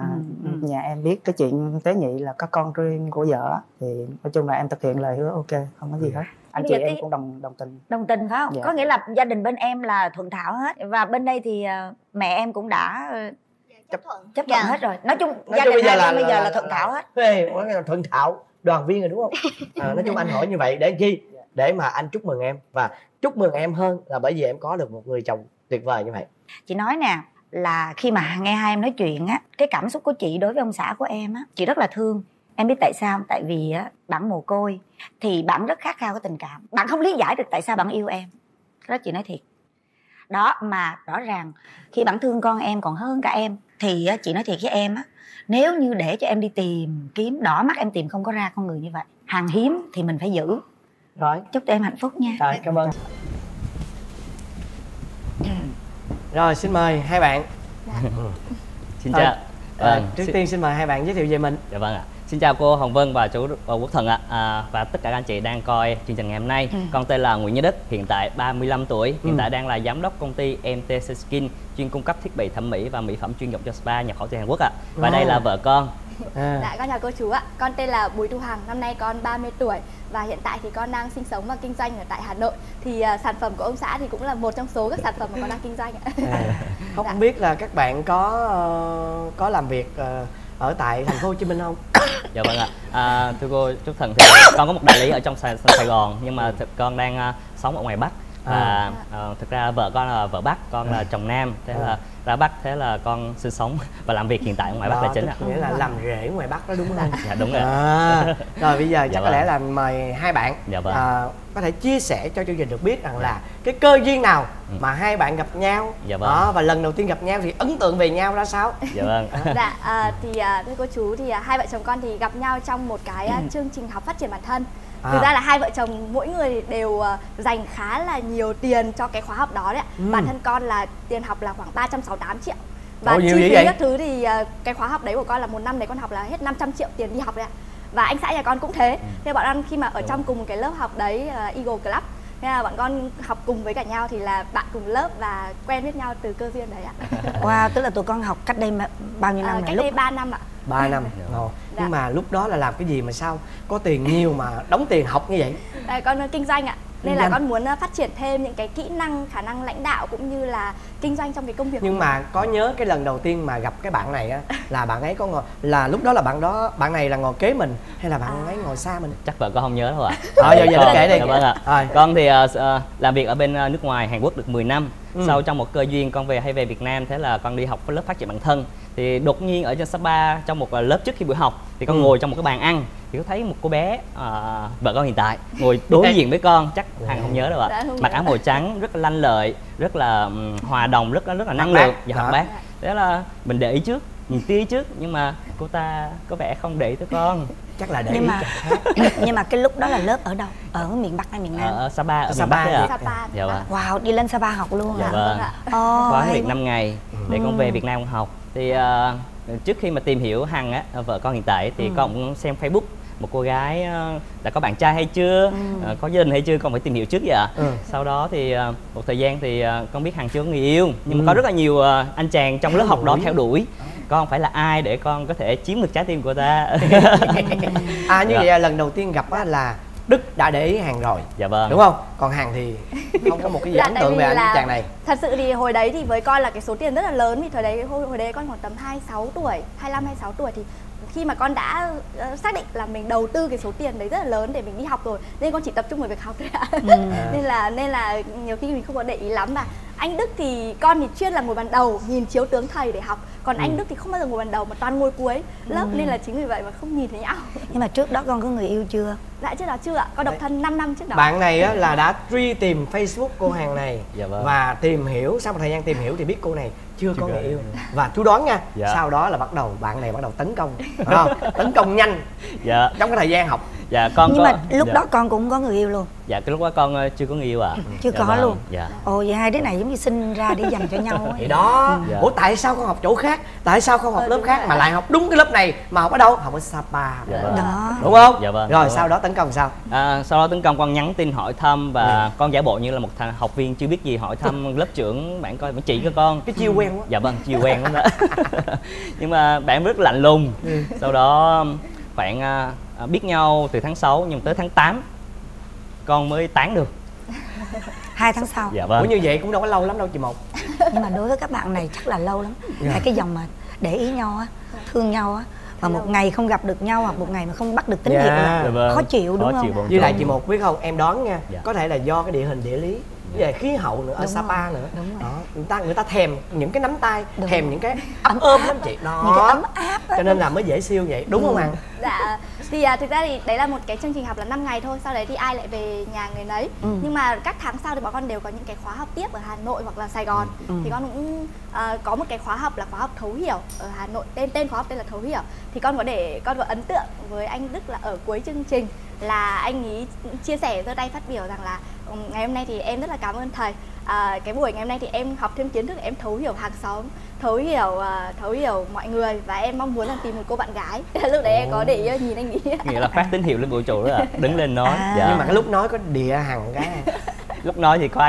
nhà em biết cái chuyện tế nhị là có con riêng của vợ. Thì nói chung là em thực hiện lời hứa, ok, không có gì hết. Anh chị em cũng đồng tình. Đồng tình phải không? Dạ. Có nghĩa là gia đình bên em là thuận thảo hết. Và bên đây thì mẹ em cũng đã chấp thuận hết rồi. Nói chung gia đình hai bên bây giờ là thuận thảo hết. Thuận thảo, đoàn viên rồi đúng không? Nói chung anh hỏi như vậy để chi? Để mà anh chúc mừng em, và chúc mừng em hơn là bởi vì em có được một người chồng tuyệt vời như vậy. Chị nói nè, là khi mà nghe hai em nói chuyện á, cái cảm xúc của chị đối với ông xã của em á, chị rất là thương. Em biết tại sao? Tại vì á, bạn mồ côi thì bạn rất khát khao cái tình cảm. Bạn không lý giải được tại sao bạn yêu em. Đó, chị nói thiệt. Đó, mà rõ ràng khi bạn thương con em còn hơn cả em. Thì á, chị nói thiệt với em á, nếu như để cho em đi tìm kiếm, đỏ mắt em tìm không có ra con người như vậy. Hàng hiếm thì mình phải giữ. Rồi, chúc tụi em hạnh phúc nha. Rồi, cảm ơn. Rồi, xin mời hai bạn. Xin chào. Trước tiên xin mời hai bạn giới thiệu về mình. Dạ vâng ạ. Xin chào cô Hồng Vân và chú Quốc Thuận ạ. Và tất cả các anh chị đang coi chương trình ngày hôm nay. Con tên là Nguyễn Nhất Đức, hiện tại 35 tuổi, hiện tại đang là giám đốc công ty MTC Skin, chuyên cung cấp thiết bị thẩm mỹ và mỹ phẩm chuyên dụng cho spa nhập khẩu từ Hàn Quốc ạ. Và đây là vợ con. Dạ, con chào cô chú ạ. Con tên là Bùi Thu Hằng, năm nay con 30 tuổi và hiện tại thì con đang sinh sống và kinh doanh ở tại Hà Nội. Thì sản phẩm của ông xã thì cũng là một trong số các sản phẩm mà con đang kinh doanh ạ. Không biết là các bạn có làm việc ở tại thành phố Hồ Chí Minh không? Dạ vâng ạ. Thưa cô Trúc Thần, thì con có một đại lý ở trong Sài Gòn, nhưng mà con đang sống ở ngoài Bắc. và thực ra vợ con là vợ Bắc, con là chồng Nam, thế là ra Bắc, thế là con sinh sống và làm việc hiện tại ngoài Bắc là chính ạ. Nghĩa là làm rễ ngoài Bắc đó đúng không? Dạ đúng rồi. Rồi bây giờ chắc có lẽ là mời hai bạn có thể chia sẻ cho chương trình được biết rằng là cái cơ duyên nào mà hai bạn gặp nhau và lần đầu tiên gặp nhau thì ấn tượng về nhau ra sao? Dạ vâng. Thì thưa cô chú, thì hai vợ chồng con thì gặp nhau trong một cái chương trình học phát triển bản thân. Thực ra là hai vợ chồng mỗi người đều dành khá là nhiều tiền cho cái khóa học đó đấy ạ. Bản thân con là tiền học là khoảng 368 triệu. Và chi phí các thứ thì cái khóa học đấy của con là một năm đấy con học là hết 500 triệu tiền đi học đấy ạ. Và anh xã nhà con cũng thế. Thế bọn con khi mà ở trong cùng cái lớp học đấy, Eagle Club, nên là bọn con học cùng với cả nhau thì là bạn cùng lớp và quen biết nhau từ cơ duyên đấy ạ. Wow, tức là tụi con học cách đây bao nhiêu năm rồi? Cách đây 3 năm ạ. 3 năm. Nhưng mà lúc đó là làm cái gì mà sao có tiền nhiều mà đóng tiền học như vậy? Con kinh doanh ạ. Nên là con muốn phát triển thêm những cái kỹ năng, khả năng lãnh đạo cũng như là kinh doanh trong cái công việc. Nhưng mà có nhớ cái lần đầu tiên mà gặp cái bạn này á, là bạn ấy có ngồi, là lúc đó, bạn này là ngồi kế mình hay là bạn ấy ngồi xa mình? Chắc vợ con không nhớ đâu ạ. Giờ kể đi. Con thì làm việc ở bên nước ngoài Hàn Quốc được 10 năm. Sau trong một cơ duyên con về hay về Việt Nam, thế là con đi học lớp phát triển bản thân. Thì đột nhiên ở trên Sapa trong một lớp trước khi buổi học thì con ngồi trong một cái bàn ăn thì có thấy một cô bé vợ con hiện tại ngồi đối diện với con, chắc Hằng không nhớ đâu ạ. Mặc áo màu trắng, rất là lanh lợi, rất là hòa đồng, rất là năng lượng và hoạt bát. Thế là mình để ý trước, nhìn tí trước, nhưng mà cô ta có vẻ không để ý tới con. Chắc là để ý nhưng mà cái lúc đó là lớp ở đâu? Ở miền Bắc hay miền Nam? Ở Sapa, ở miền Bắc ạ. Wow, đi lên Sapa học luôn ạ. Khóa việc 5 ngày để con về Việt Nam học. Thì trước khi mà tìm hiểu Hằng á, vợ con hiện tại thì con cũng xem Facebook một cô gái đã có bạn trai hay chưa, có gia đình hay chưa, con phải tìm hiểu trước vậy ạ. Sau đó thì một thời gian thì con biết Hằng chưa có người yêu, nhưng mà có rất là nhiều anh chàng trong lớp học đó theo đuổi. Con phải là ai để con có thể chiếm được trái tim của ta. Như vậy là lần đầu tiên gặp á, là Đức đã để ý Hằng rồi, đúng không? Còn Hằng thì không có một cái gì ấn tượng về anh chàng này. Thật sự thì hồi đấy thì với con là cái số tiền rất là lớn, vì hồi đấy con khoảng tầm 26 tuổi, 25 26 tuổi thì khi mà con đã xác định là mình đầu tư cái số tiền đấy rất là lớn để mình đi học rồi, nên con chỉ tập trung vào việc học thôi ạ. Nên là nhiều khi mình không có để ý lắm. Mà anh Đức thì con thì chuyên là ngồi bàn đầu nhìn chiếu tướng thầy để học, còn anh Đức thì không bao giờ ngồi bàn đầu mà toàn ngồi cuối lớp, nên là chính vì vậy mà không nhìn thấy nhau. Nhưng mà trước đó con có người yêu chưa? Dạ trước đó chưa ạ, con độc thân 5 năm trước đó. Bạn này á, là đã truy tìm Facebook cô Hằng này và tìm hiểu, sau một thời gian tìm hiểu thì biết cô này chưa có người yêu và chú đoán nha, sau đó là bắt đầu bạn này bắt đầu tấn công, đúng không? Tấn công nhanh trong cái thời gian học. Nhưng mà lúc đó con cũng có người yêu luôn? Cái lúc đó con chưa có người yêu ạ. Chưa có luôn? Vậy hai đứa này giống như sinh ra để dành cho nhau ấy. Vậy đó. Ủa tại sao con học chỗ khác, tại sao không học lớp khác mà lại học đúng cái lớp này? Mà học ở đâu? Học ở Sapa đó, đúng không? Rồi sau đó tấn công sao? Sau đó tấn công, con nhắn tin hỏi thăm và con giả bộ như là một thằng học viên chưa biết gì, hỏi thăm lớp trưởng, bạn coi, bạn chỉ cho con cái chiêu quen quá. Chiêu quen lắm đó. Nhưng mà bạn rất lạnh lùng. Sau đó bạn biết nhau từ tháng 6 nhưng tới tháng 8 con mới tán được. 2 tháng sau. Cũng như vậy cũng đâu có lâu lắm đâu chị Một. Nhưng mà đối với các bạn này chắc là lâu lắm. Tại cái dòng mà để ý nhau á, thương nhau á, mà một ngày không gặp được nhau hoặc một ngày mà không bắt được tín hiệu là khó chịu, đúng không? Với lại chị Một biết không, em đoán nha, có thể là do cái địa hình địa lý, về khí hậu nữa, ở Sapa nữa, người ta thèm những cái nắm tay, thèm những cái ấm ôm lắm chị đó, cho nên là mới dễ siêu vậy, đúng không Hằng? Thì thực ra thì đấy là một cái chương trình học là 5 ngày thôi, sau đấy thì ai lại về nhà người nấy. Nhưng mà các tháng sau thì bọn con đều có những cái khóa học tiếp ở Hà Nội hoặc là Sài Gòn. Thì con cũng có một cái khóa học là khóa học thấu hiểu ở Hà Nội, tên khóa học tên là thấu hiểu. Thì con có ấn tượng với anh Đức là ở cuối chương trình là anh ấy chia sẻ, giơ tay phát biểu rằng là ngày hôm nay thì em rất là cảm ơn thầy. Cái buổi ngày hôm nay thì em học thêm kiến thức, em thấu hiểu hàng xóm, thấu hiểu mọi người, và em mong muốn là tìm một cô bạn gái. Lúc đấy em có để ý, nhìn anh nghĩ nghĩa là phát tín hiệu lên vũ trụ đó, đứng lên nói. Nhưng mà cái lúc nói có địa Hằng cái lúc nói thì có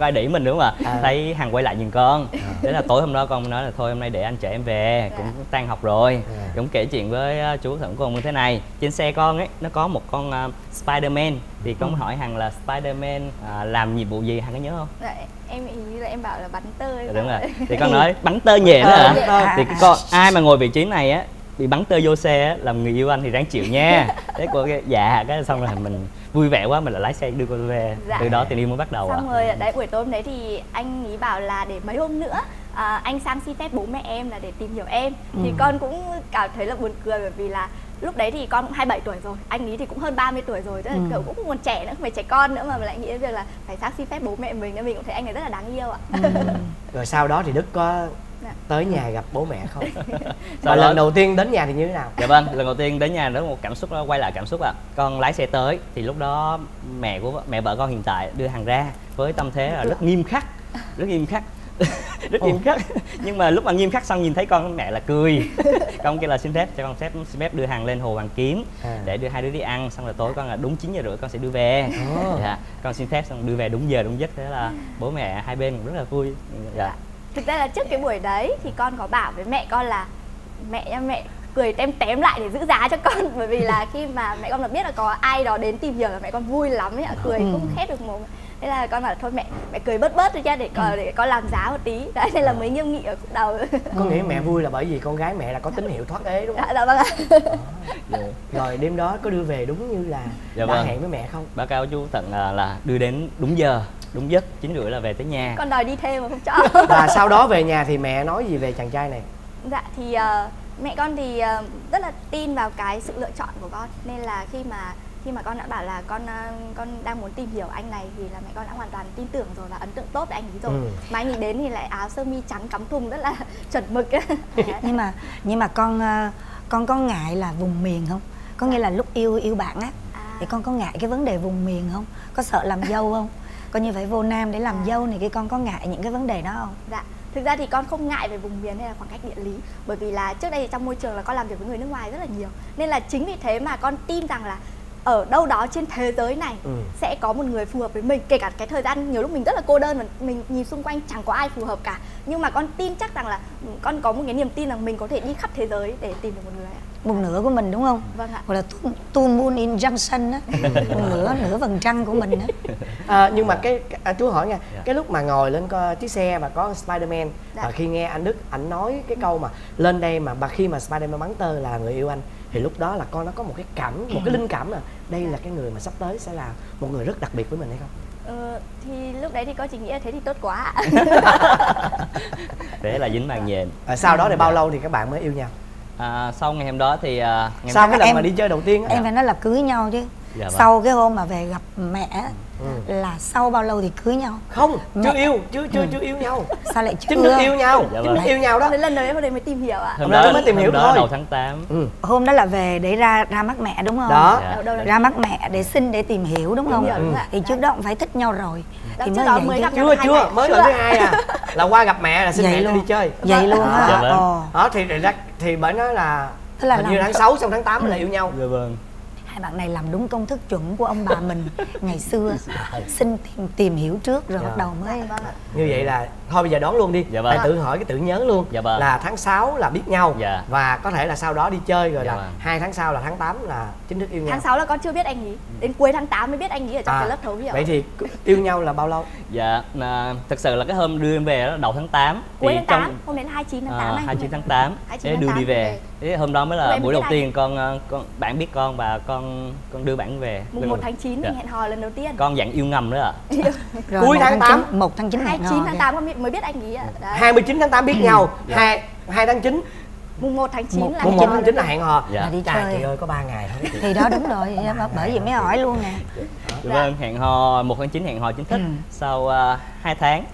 ai để mình đúng không ạ? Thấy Hằng quay lại nhìn con, thế là tối hôm đó con nói là thôi hôm nay để anh chở em về, cũng tan học rồi, cũng kể chuyện với chú Thượng con như thế này. Trên xe con ấy nó có một con Spiderman, thì con hỏi Hằng là Spiderman làm nhiệm vụ gì, Hằng có nhớ không? Em hình như là em bảo là bắn tơ. Đúng rồi, thì con nói bắn tơ nhẹ nữa hả? Thì con ai mà ngồi vị trí này á bị bắn tơ vô xe á, làm người yêu anh thì ráng chịu nha. Thế cô dạ, cái xong rồi mình vui vẻ quá mình lại lái xe đưa cô về. Dạ. Từ đó tình yêu mới bắt đầu. Xong rồi đấy, buổi tối hôm đấy thì anh ý bảo là để mấy hôm nữa anh sang xin phép bố mẹ em là để tìm hiểu em. Thì con cũng cảm thấy là buồn cười, bởi vì là lúc đấy thì con cũng 27 tuổi rồi, anh ý thì cũng hơn 30 tuổi rồi, tức là kiểu cũng còn trẻ nữa, không phải trẻ con nữa mà lại nghĩ đến việc là phải sang xin phép bố mẹ mình, nên mình cũng thấy anh ấy rất là đáng yêu ạ. Rồi sau đó thì Đức có tới nhà gặp bố mẹ không? Và lần đầu tiên đến nhà thì như thế nào? Dạ vâng, lần đầu tiên đến nhà đó một cảm xúc, quay lại cảm xúc là con lái xe tới thì lúc đó mẹ vợ con hiện tại đưa hàng ra với tâm thế là rất nghiêm khắc, rất nghiêm khắc. Nhưng mà lúc mà nghiêm khắc xong nhìn thấy con mẹ là cười. Con kia là xin phép, cho con xin phép đưa hàng lên Hồ Hoàn Kiếm để đưa hai đứa đi ăn, xong rồi tối con là đúng 9 giờ rưỡi con sẽ đưa về. Dạ, con xin phép xong đưa về đúng giờ đúng giấc, thế là bố mẹ hai bên cũng rất là vui. Dạ. Thực ra là trước cái buổi đấy thì con có bảo với mẹ con là mẹ cười tém lại để giữ giá cho con, bởi vì là khi mà mẹ con là biết là có ai đó đến tìm hiểu là mẹ con vui lắm ấy, cười không khép được mồm. Thế là con bảo thôi mẹ cười bớt thôi nha, để con làm giá một tí. Đấy, nên là mới nghiêm nghị ở khúc đầu. Con nghĩ mẹ vui là bởi vì con gái mẹ là có tín hiệu thoát ế đúng không? Dạ vâng ạ. Rồi đêm đó có đưa về đúng như là đã hẹn với mẹ không? Báo cáo chú Thuận là đưa đến đúng giờ đúng giấc, 9 rưỡi là về tới nhà. Con đòi đi thêm mà không cho. Và sau đó về nhà thì mẹ nói gì về chàng trai này? Dạ thì mẹ con thì rất là tin vào cái sự lựa chọn của con, nên là khi mà con đã bảo là con đang muốn tìm hiểu anh này thì là mẹ con đã hoàn toàn tin tưởng rồi, là ấn tượng tốt về anh ấy rồi. Mà anh ấy đến thì lại áo sơ mi trắng cắm thùng rất là chuẩn mực. nhưng mà con có ngại là vùng miền không? Có nghĩa là lúc yêu bạn á thì con có ngại cái vấn đề vùng miền không? Có sợ làm dâu không? Coi như phải vô Nam để làm dâu này, cái con có ngại những cái vấn đề đó không? Dạ, thực ra thì con không ngại về vùng miền hay là khoảng cách địa lý, bởi vì là trước đây thì trong môi trường là con làm việc với người nước ngoài rất là nhiều, nên là chính vì thế mà con tin rằng là ở đâu đó trên thế giới này sẽ có một người phù hợp với mình. Kể cả cái thời gian nhiều lúc mình rất là cô đơn và mình nhìn xung quanh chẳng có ai phù hợp cả, nhưng mà con tin chắc rằng là con có một cái niềm tin rằng mình có thể đi khắp thế giới để tìm được một người. Một nửa của mình đúng không? Vâng ạ. Hoặc là two moon in junction á, một nửa vầng trăng của mình á. Nhưng mà chú hỏi nha, cái lúc mà ngồi lên chiếc xe mà có Spiderman, và khi nghe anh Đức ảnh nói cái câu mà lên đây mà khi mà Spiderman bắn tơ là người yêu anh, thì lúc đó là con nó có một cái cảm, một cái linh cảm là đây là cái người mà sắp tới sẽ là một người rất đặc biệt với mình hay không? Thì lúc đấy thì con chỉ nghĩ là thế thì tốt quá. Thế là dính màn nhện. Sau đó thì bao lâu thì các bạn mới yêu nhau? Sau ngày hôm đó thì sau cái lần mà đi chơi đầu tiên em phải nói là cưới nhau chứ. Dạ, sau cái hôm mà về gặp mẹ là sau bao lâu thì cưới nhau? Không, chưa yêu nhau. Sao lại chưa? Chính thức yêu nhau. Dạ, chính thức yêu nhau đó. Đến lần đấy mới tìm hiểu ạ. Hôm đó mới tìm hiểu thôi. Đầu tháng 8. Hôm đó là về để ra mắt mẹ đúng không? Đó. Dạ. Ra mắt mẹ để xin để tìm hiểu đúng không? Thì trước đó cũng phải thích nhau rồi. Thì mới gặp chưa mới lần thứ hai là qua gặp mẹ là xin mẹ đi chơi. Vậy luôn á. Đó thì bởi nói là như tháng 6 xong tháng 8 là yêu nhau. Dạ vâng. Hai bạn này làm đúng công thức chuẩn của ông bà mình ngày xưa, xin tìm hiểu trước rồi bắt đầu mới. Như vậy là thôi bây giờ đón luôn đi. Dạ vâng. Tự hỏi cái tự nhớ luôn. Dạ vâng. Là tháng 6 là biết nhau. Dạ. Và có thể là sau đó đi chơi rồi. Dạ là vâng. 2 tháng sau là tháng 8 là chính thức yêu nhau. Tháng 6 là con chưa biết anh ý, đến cuối tháng 8 mới biết anh ý ở trong cái lớp thấu hiểu. Vậy thì yêu nhau là bao lâu? Dạ thực sự là cái hôm đưa em về đó đầu tháng 8 cuối thì tháng 8, trong... hôm đến 29 tháng 8 29 tháng 8 đưa đi về. Thế hôm đó mới là buổi đầu tiên con bạn biết con và con đưa bạn về. Mùng 1 tháng 9 thì hẹn hò lần đầu tiên. Con dạng yêu ngầm nữa cuối tháng 8, 1 tháng 9 29 tháng 8 mới biết anh ý ạ. 29 tháng 8 biết nhau, 2 tháng 9 mùng 1 tháng 9 là hẹn hò. Là hẹn hò. Dạ. Đi chơi. Trời ơi có 3 ngày thôi. Thì đó đúng rồi, bởi vì mới hỏi luôn nè. Vâng, hẹn hò 1 tháng 9 hẹn hò chính thức. Sau 2 tháng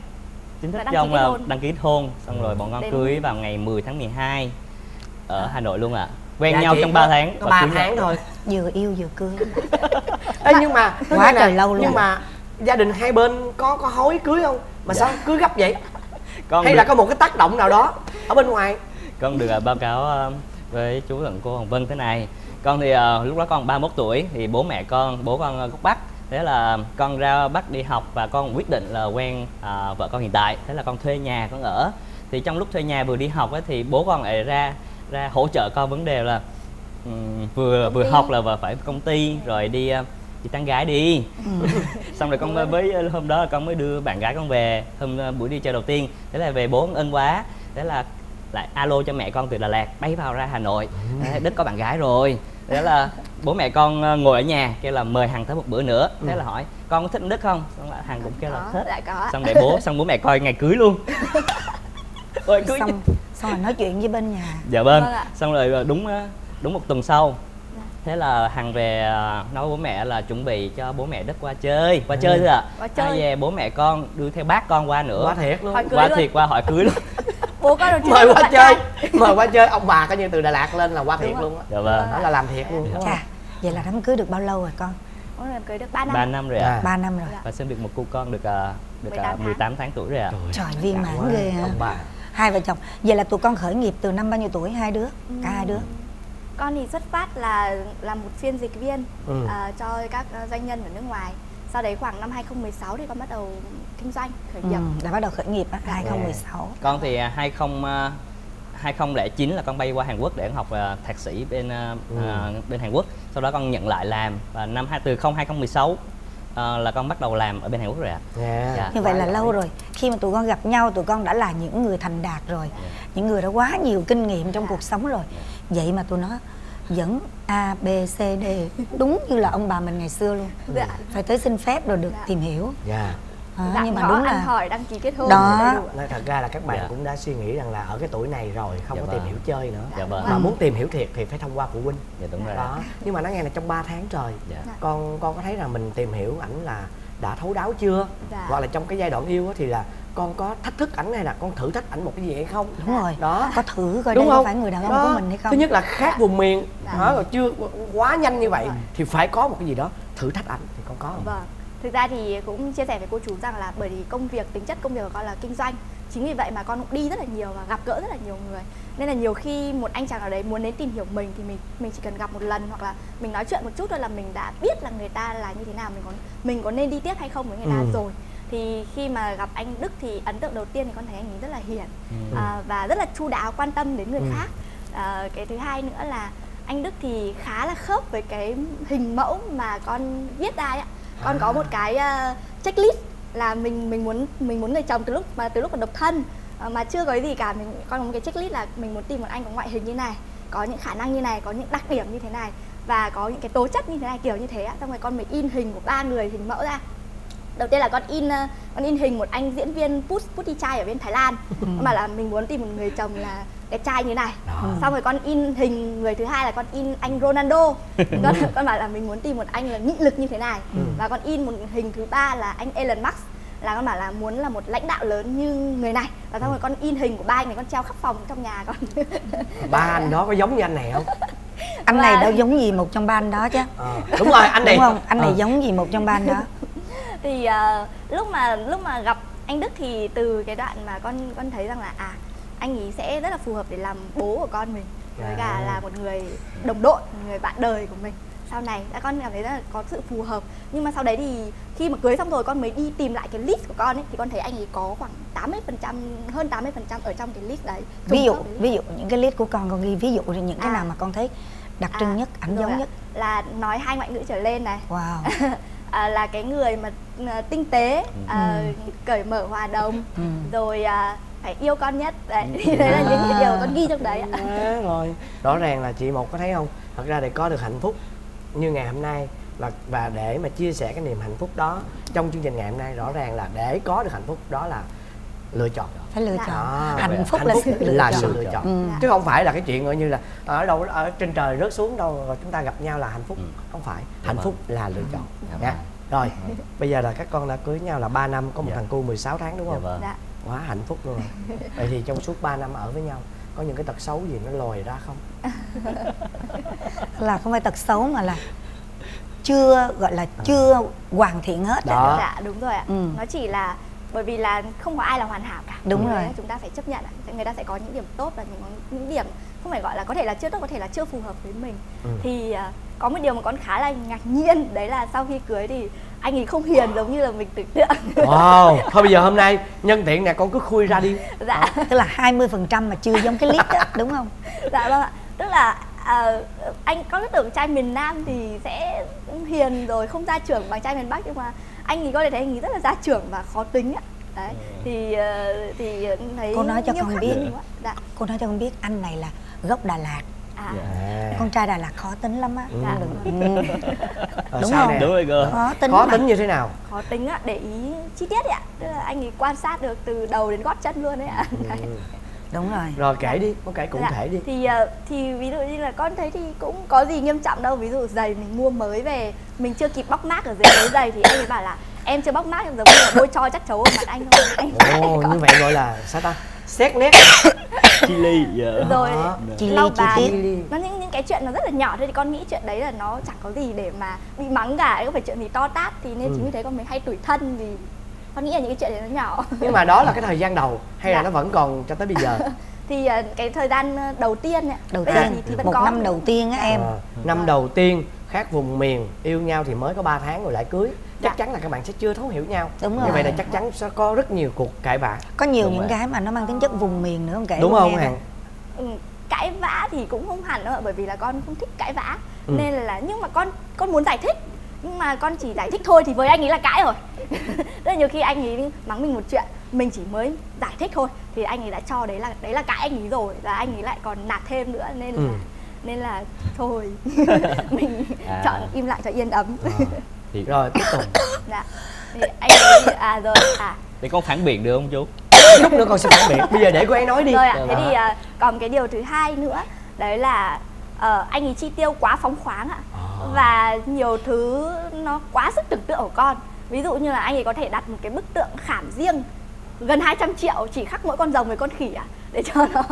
chính thức trong là đăng ký kết hôn, xong rồi bọn con cưới vào ngày 10 tháng 12 ở Hà Nội luôn ạ. Quen nhau trong 3 tháng. Có 3 tháng thôi. Vừa yêu vừa cưới. Nhưng mà quá trời lâu luôn. Nhưng mà gia đình hai bên có hối cưới không? Mà sao cưới gấp vậy? Hay là có một cái tác động nào đó ở bên ngoài? Con được báo cáo với chú Thuận cô Hồng Vân thế này. Con thì lúc đó con 31 tuổi thì bố con gốc Bắc. Thế là con ra Bắc đi học và con quyết định là quen vợ con hiện tại. Thế là con thuê nhà con ở. Thì trong lúc thuê nhà vừa đi học ấy, thì bố con lại ra hỗ trợ con vấn đề là vừa học là phải công ty rồi đi tán gái đi. Xong rồi con với hôm đó là con mới đưa bạn gái con về buổi đi chơi đầu tiên. Thế là về bố con ân quá, thế là lại alo cho mẹ con từ Đà Lạt bay vào ra Hà Nội. Đức có bạn gái rồi, Thế là bố mẹ con ngồi ở nhà kêu là mời Hằng tới một bữa nữa. Thế là hỏi con có thích Đức không, xong là Hằng cũng kêu là thích. Xong để bố, xong bố mẹ coi ngày cưới luôn. Ôi, cưới xong rồi nói chuyện với bên nhà. Dạ bên. Xong rồi đúng một tuần sau, thế là Hằng về nói bố mẹ là chuẩn bị cho bố mẹ Đức qua chơi. Qua chơi thôi ạ. Qua về bố mẹ con đưa theo bác con qua nữa. Qua thiệt luôn. Qua thiệt, qua hỏi cưới luôn. Ủa, có mời qua chơi, mời qua chơi, ông bà coi như từ Đà Lạt lên là qua thiệt luôn á. Dạ vâng. Đó là làm thiệt luôn. Chà, vậy là đám cưới được bao lâu rồi con? Đám cưới được 3 năm. 3 năm rồi ạ. 3 năm rồi. Và sinh được một cô con được 18 tháng tuổi rồi ạ. Trời, viên mãn ghê hả ông bà. Hai vợ chồng. Vậy là tụi con khởi nghiệp từ năm bao nhiêu tuổi hai đứa? Cả hai đứa. Con thì xuất phát là làm một phiên dịch viên cho các doanh nhân ở nước ngoài. Sau đấy khoảng năm 2016 thì con bắt đầu kinh doanh, khởi nghiệp. Đã bắt đầu khởi nghiệp á, 2016. Con thì 2009 là con bay qua Hàn Quốc để học thạc sĩ bên Hàn Quốc. Sau đó con nhận lại làm và năm từ 2016 là con bắt đầu làm ở bên Hàn Quốc rồi ạ. Như vậy là lâu rồi. Khi mà tụi con gặp nhau, tụi con đã là những người thành đạt rồi, những người đã quá nhiều kinh nghiệm trong cuộc sống rồi. Vậy mà tụi nó dẫn A, B, C, D đúng như là ông bà mình ngày xưa luôn. Phải tới xin phép rồi được tìm hiểu. Nhưng mà đúng là hỏi đăng ký kết hôn đó. Thật ra là các bạn cũng đã suy nghĩ rằng là ở cái tuổi này rồi không có tìm hiểu chơi nữa, mà muốn tìm hiểu thiệt thì phải thông qua phụ huynh. Đó. Nhưng mà nó nghe là trong 3 tháng trời con có thấy là mình tìm hiểu ảnh là đã thấu đáo chưa, hoặc là trong cái giai đoạn yêu thì là con có thách thức ảnh hay là con thử thách ảnh một cái gì hay không? Đúng rồi đó, có thử coi đúng đây không? Có phải người đàn ông của mình hay không. Thứ nhất là khác vùng miền đó, rồi chưa quá nhanh như vậy thì phải có một cái gì đó thử thách ảnh, thì con có không? Thực ra thì cũng chia sẻ với cô chú rằng là bởi vì công việc, tính chất công việc của con là kinh doanh. Chính vì vậy mà con cũng đi rất là nhiều và gặp gỡ rất là nhiều người. Nên là nhiều khi một anh chàng nào đấy muốn đến tìm hiểu mình thì mình chỉ cần gặp một lần hoặc là mình nói chuyện một chút thôi là mình đã biết là người ta là như thế nào, mình có nên đi tiếp hay không với người ta rồi. Thì khi mà gặp anh Đức thì ấn tượng đầu tiên thì con thấy anh ấy rất là hiền và rất là chu đáo, quan tâm đến người khác. Cái thứ hai nữa là anh Đức thì khá là khớp với cái hình mẫu mà con viết ra ấy. Con có một cái checklist là mình muốn người chồng từ lúc còn độc thân mà chưa có gì cả, con có một cái checklist là mình muốn tìm một anh có ngoại hình như này, có những khả năng như này, có những đặc điểm như thế này và có những cái tố chất như thế này, kiểu như thế. Xong rồi con mới in hình của 3 người hình mẫu ra. Đầu tiên là con in hình một anh diễn viên Puttichai ở bên Thái Lan mà là mình muốn tìm một người chồng là đẹp trai như này. Xong rồi con in hình người thứ hai là con in anh Ronaldo. Con bảo là mình muốn tìm một anh là nghị lực như thế này. Và con in một hình thứ ba là anh Elon Musk, là con bảo là muốn là một lãnh đạo lớn như người này. Và xong rồi con in hình của 3 anh này, con treo khắp phòng trong nhà con. 3 anh đó có giống như anh này không? Anh này đâu giống gì một trong 3 anh đó chứ. Đúng rồi, anh này. Đúng không? Anh này giống gì một trong 3 anh đó. Thì lúc mà gặp anh Đức thì từ cái đoạn mà con thấy rằng là anh ấy sẽ rất là phù hợp để làm bố của con mình, với cả là một người đồng đội, một người bạn đời của mình. Sau này con cảm thấy là có sự phù hợp. Nhưng mà sau đấy thì khi mà cưới xong rồi con mới đi tìm lại cái list của con ấy, thì con thấy anh ấy có khoảng 80%, hơn 80% ở trong cái list đấy. Ví dụ những cái list của con ghi ví dụ thì những cái nào mà con thấy đặc trưng nhất, ảnh giống nhất là nói 2 ngoại ngữ trở lên này. Là cái người mà tinh tế, cởi mở, hòa đồng, rồi phải yêu con nhất đấy. Đấy là những cái điều con ghi trong đấy. Rồi rõ ràng là chị Một có thấy không, thật ra để có được hạnh phúc như ngày hôm nay và để mà chia sẻ cái niềm hạnh phúc đó trong chương trình ngày hôm nay, rõ ràng là để có được hạnh phúc đó là lựa chọn. Phải lựa chọn. Hạnh phúc là sự lựa chọn. Chứ không phải là cái chuyện như là ở đâu ở trên trời rớt xuống đâu rồi chúng ta gặp nhau là hạnh phúc. Không phải. Hạnh phúc là lựa chọn. Rồi, bây giờ là các con đã cưới nhau là 3 năm, có một thằng cu 16 tháng đúng không? Quá hạnh phúc luôn. Vậy thì trong suốt 3 năm ở với nhau có những cái tật xấu gì nó lòi ra không? Là không phải tật xấu mà là chưa gọi là chưa hoàn thiện hết. Dạ đúng rồi ạ. Nó chỉ là bởi vì là không có ai là hoàn hảo cả. Đúng rồi. Chúng ta phải chấp nhận, người ta sẽ có những điểm tốt và những điểm không phải gọi là có thể là chưa tốt, có thể là chưa phù hợp với mình. Thì có một điều mà con khá là ngạc nhiên, đấy là sau khi cưới thì anh ấy không hiền giống như là mình tưởng tượng. Thôi bây giờ hôm nay nhân tiện nè, con cứ khui ra đi. Tức là 20% mà chưa giống cái clip đó, đúng không? Dạ vâng ạ. Tức là anh có tưởng trai miền Nam thì sẽ hiền rồi không ra trưởng bằng trai miền Bắc, nhưng mà anh ấy có thể thấy anh ấy rất là gia trưởng và khó tính ấy. Đấy. Thì thấy cô nói cho con biết, anh này là gốc Đà Lạt Con trai Đà Lạt khó tính lắm á. Đúng không? Đúng rồi cơ. Khó tính như thế nào? Khó tính á, để ý chi tiết ạ. Tức là anh ấy quan sát được từ đầu đến gót chân luôn đấy ạ. Đúng rồi. Rồi kể đi, con kể cụ thể đi. Thì ví dụ như là con thấy thì cũng có gì nghiêm trọng đâu. Ví dụ giày mình mua mới về, mình chưa kịp bóc mác ở dưới giày thì anh ấy bảo là em chưa bóc mác, em giống như là bôi choi chắt chấu ở mặt anh thôi. Ồ, như vậy gọi là sao ta? Xét nét. Chili rồi lau bàn. Nó những cái chuyện nó rất là nhỏ thôi thì con nghĩ chuyện đấy là nó chẳng có gì để mà bị mắng cả, ấy có phải chuyện gì to tát thì nên chính vì thế con mới hay tủi thân, vì con nghĩ là những cái chuyện đấy nó nhỏ. Nhưng mà đó là cái thời gian đầu hay là nó vẫn còn cho tới bây giờ? Thì cái thời gian đầu tiên ạ, thì vẫn có năm đầu tiên á em. Năm đầu tiên khác vùng miền, yêu nhau thì mới có 3 tháng rồi lại cưới. Chắc chắn là các bạn sẽ chưa thấu hiểu nhau. Đúng rồi. Như vậy là chắc chắn sẽ có rất nhiều cuộc cãi vã. Có nhiều những cái mà nó mang tính chất vùng miền nữa không kể. Đúng không Hằng? Cãi vã thì cũng không hẳn đâu ạ, bởi vì là con không thích cãi vã. Nên là nhưng mà con muốn giải thích. Nhưng mà con chỉ giải thích thôi thì với anh ấy là cãi rồi. Tức là nhiều khi anh ấy mắng mình một chuyện, mình chỉ mới giải thích thôi thì anh ấy đã cho đấy là cãi anh ấy rồi, là anh ấy lại còn nạt thêm nữa nên là thôi mình chọn im lặng cho yên ấm. Thì... Rồi tiếp tục. Dạ. Thì anh ấy thì có phản biện được không chú? Lúc nữa con sẽ phản biện. Bây giờ để cô ấy nói đi. Rồi ạ. Thế thì còn cái điều thứ hai nữa đấy là anh ấy chi tiêu quá phóng khoáng ạ. Và nhiều thứ nó quá sức tưởng tượng của con. Ví dụ như là anh ấy có thể đặt một cái bức tượng khảm riêng gần 200 triệu chỉ khắc mỗi con rồng với con khỉ ạ, để cho nó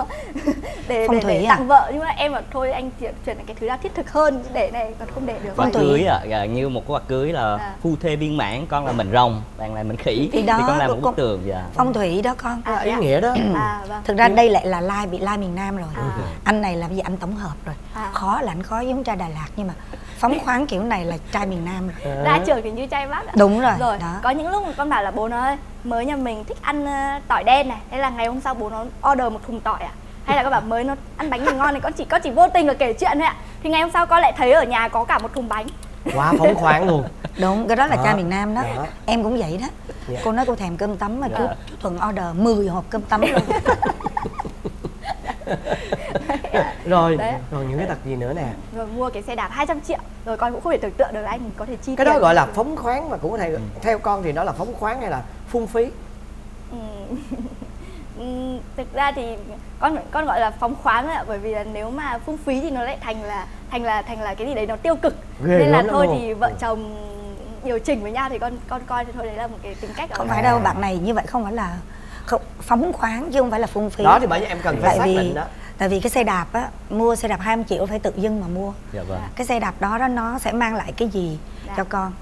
để tặng vợ. Nhưng mà em bảo thôi anh chuyển cái thứ ra thiết thực hơn, để này còn không để được. Quả cưới à, như một quả cưới là phu thê viên mãn, con là mình rồng, bạn là mình khỉ thì, đó, thì con làm một bức tường. Phong thủy đó con. Ý nghĩa đó. Vâng. Thực ra đây lại là lai, bị lai miền Nam rồi. Anh này làm gì anh tổng hợp rồi. Khó là anh khó giống trai Đà Lạt, nhưng mà phóng khoáng kiểu này là trai miền Nam rồi. Ra trường thì như trai Bắc ạ. Đúng rồi. Rồi đó. Có những lúc mà con bảo là bố ơi, mới nhà mình thích ăn tỏi đen này, hay là ngày hôm sau bố nó order một thùng tỏi ạ. Hay là các bạn mới nó ăn bánh mình ngon này, con chỉ vô tình là kể chuyện thôi ạ. Thì ngày hôm sau con lại thấy ở nhà có cả một thùng bánh. Quá phóng khoáng luôn. Đúng, cái đó là trai miền Nam đó. Em cũng vậy đó. Cô nói cô thèm cơm tấm mà chú Thuận order 10 hộp cơm tấm luôn. Rồi những cái tật gì nữa nè? Rồi mua cái xe đạp 200 triệu. Rồi con cũng không thể tưởng tượng được anh có thể chi tiêu. Cái đó gọi là phóng khoáng mà cũng có thể, theo con thì nó là phóng khoáng hay là phung phí? Thực ra thì con gọi là phóng khoáng ạ, bởi vì là nếu mà phung phí thì nó lại thành là cái gì đấy nó tiêu cực. Nên là thôi thì vợ chồng điều chỉnh với nhau thì con coi thì thôi đấy là một cái tính cách. Không phải đâu, bạn này như vậy không phải là phóng khoáng chứ không phải là phung phí. Đó thì bởi vì em cần phải xác định đó. Tại vì cái xe đạp á, mua xe đạp 20 triệu phải tự dưng mà mua. Cái xe đạp đó nó sẽ mang lại cái gì cho con?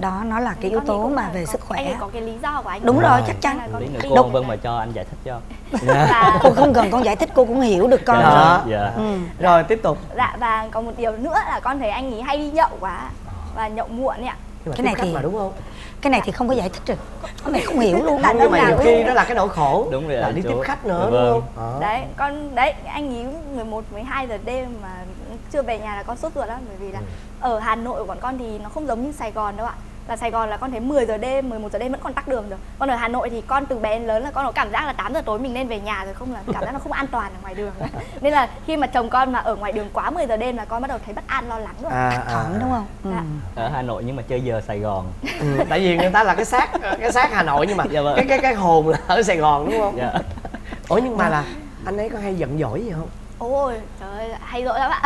Đó nó là cái yếu tố mà về sức khỏe. Anh có cái lý do của anh. Đúng rồi, chắc chắn. Đúng. Vâng, mà cho anh giải thích cho. Cô không cần con giải thích, cô cũng hiểu được con rồi. Rồi tiếp tục. Dạ, và còn một điều nữa là con thấy anh ấy hay đi nhậu quá và nhậu muộn ạ. Cái này thì đúng không? Cái này thì không có giải thích được. Cái này không hiểu luôn. Nhưng mà nhiều khi đó là cái nỗi khổ. Đúng rồi. Là đi tiếp khách nữa đúng không? Đấy, con đấy anh ý 11 12 giờ đêm mà chưa về nhà là con sốt ruột lắm, bởi vì là ở Hà Nội của bọn con thì nó không giống như Sài Gòn đâu ạ. Là Sài Gòn là con thấy 10 giờ đêm, 11 giờ đêm vẫn còn tắc đường rồi. Còn ở Hà Nội thì con từ bé đến lớn là con có cảm giác là 8 giờ tối mình nên về nhà rồi, không là cảm giác nó không an toàn ở ngoài đường. Nên là khi mà chồng con mà ở ngoài đường quá 10 giờ đêm là con bắt đầu thấy bất an, lo lắng rồi. Đúng không? Ở Hà Nội nhưng mà chơi giờ Sài Gòn. Tại vì người ta là cái xác Hà Nội nhưng mà cái hồn là ở Sài Gòn đúng không? Ủa nhưng mà là anh ấy có hay giận dỗi gì không? Ôi trời ơi, hay dỗi lắm ạ.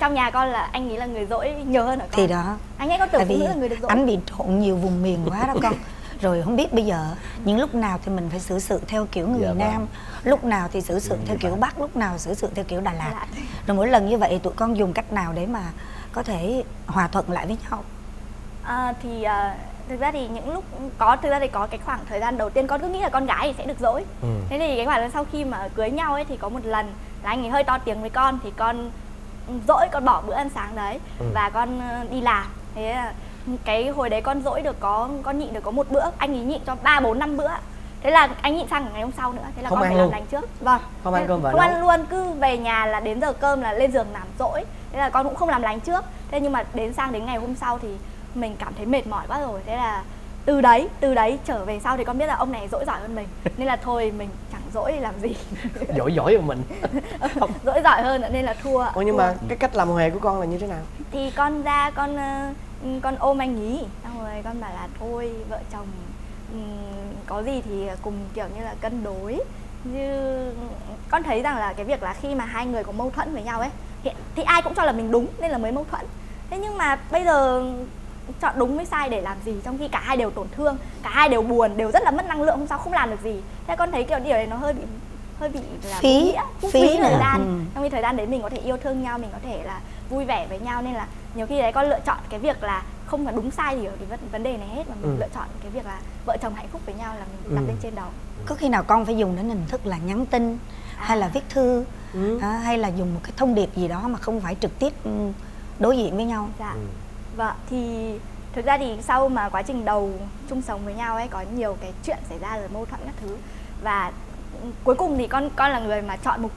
Trong nhà con là anh nghĩ là người dỗi nhiều hơn ở con. Thì đó. Anh ấy có tưởng phụ nữ là người được dỗi. Anh bị trộn nhiều vùng miền quá đó con. Rồi không biết bây giờ những lúc nào thì mình phải xử sự theo kiểu người Nam, lúc nào thì xử sự theo kiểu Bắc, lúc nào xử sự theo kiểu Đà Lạt. Rồi mỗi lần như vậy tụi con dùng cách nào để mà có thể hòa thuận lại với nhau? Thực ra thì những lúc có cái khoảng thời gian đầu tiên con cứ nghĩ là con gái thì sẽ được dỗi. Thế thì cái khoảng sau khi mà cưới nhau ấy thì có một lần là anh ấy hơi to tiếng với con thì con dỗi, con bỏ bữa ăn sáng đấy và con đi làm. Thế cái hồi đấy con dỗi được con nhịn được có một bữa, anh ấy nhịn cho 3, 4, 5 bữa. Thế là anh nhịn sang ngày hôm sau nữa, thế là không con phải làm lành trước. Vâng. Không ăn cơm vào đâu. Không ăn luôn, cứ về nhà là đến giờ cơm là lên giường nằm dỗi. Thế là con cũng không làm lành trước. Thế nhưng mà đến ngày hôm sau thì mình cảm thấy mệt mỏi quá rồi, thế là Từ đấy trở về sau thì con biết là ông này dỗi giỏi hơn mình. Nên là thôi mình chẳng dỗi làm gì. Dỗi hơn mình. Dỗi giỏi hơn nên là thua. Ôi nhưng mà cái cách làm hề của con là như thế nào? Thì con ra con ôm anh ý. Xong rồi con bảo là thôi vợ chồng có gì thì cùng kiểu như là cân đối. Như con thấy rằng là cái việc là khi mà hai người có mâu thuẫn với nhau ấy thì ai cũng cho là mình đúng nên là mới mâu thuẫn. Thế nhưng mà bây giờ chọn đúng với sai để làm gì, trong khi cả hai đều tổn thương, cả hai đều buồn, đều rất là mất năng lượng, hôm sau không làm được gì. Thế con thấy kiểu điều đấy nó hơi bị là phí thời gian. Trong khi thời gian đấy mình có thể yêu thương nhau, mình có thể là vui vẻ với nhau, nên là nhiều khi đấy con lựa chọn cái việc là không phải đúng sai gì ở cái vấn đề này hết, mà mình lựa chọn cái việc là vợ chồng hạnh phúc với nhau là mình đặt lên trên đầu. Có khi nào con phải dùng đến hình thức là nhắn tin hay là viết thư hay là dùng một cái thông điệp gì đó mà không phải trực tiếp đối diện với nhau? Dạ. Vâng, thì thực ra thì sau mà quá trình đầu chung sống với nhau ấy có nhiều cái chuyện xảy ra rồi mâu thuẫn các thứ, và cuối cùng thì con là người mà chọn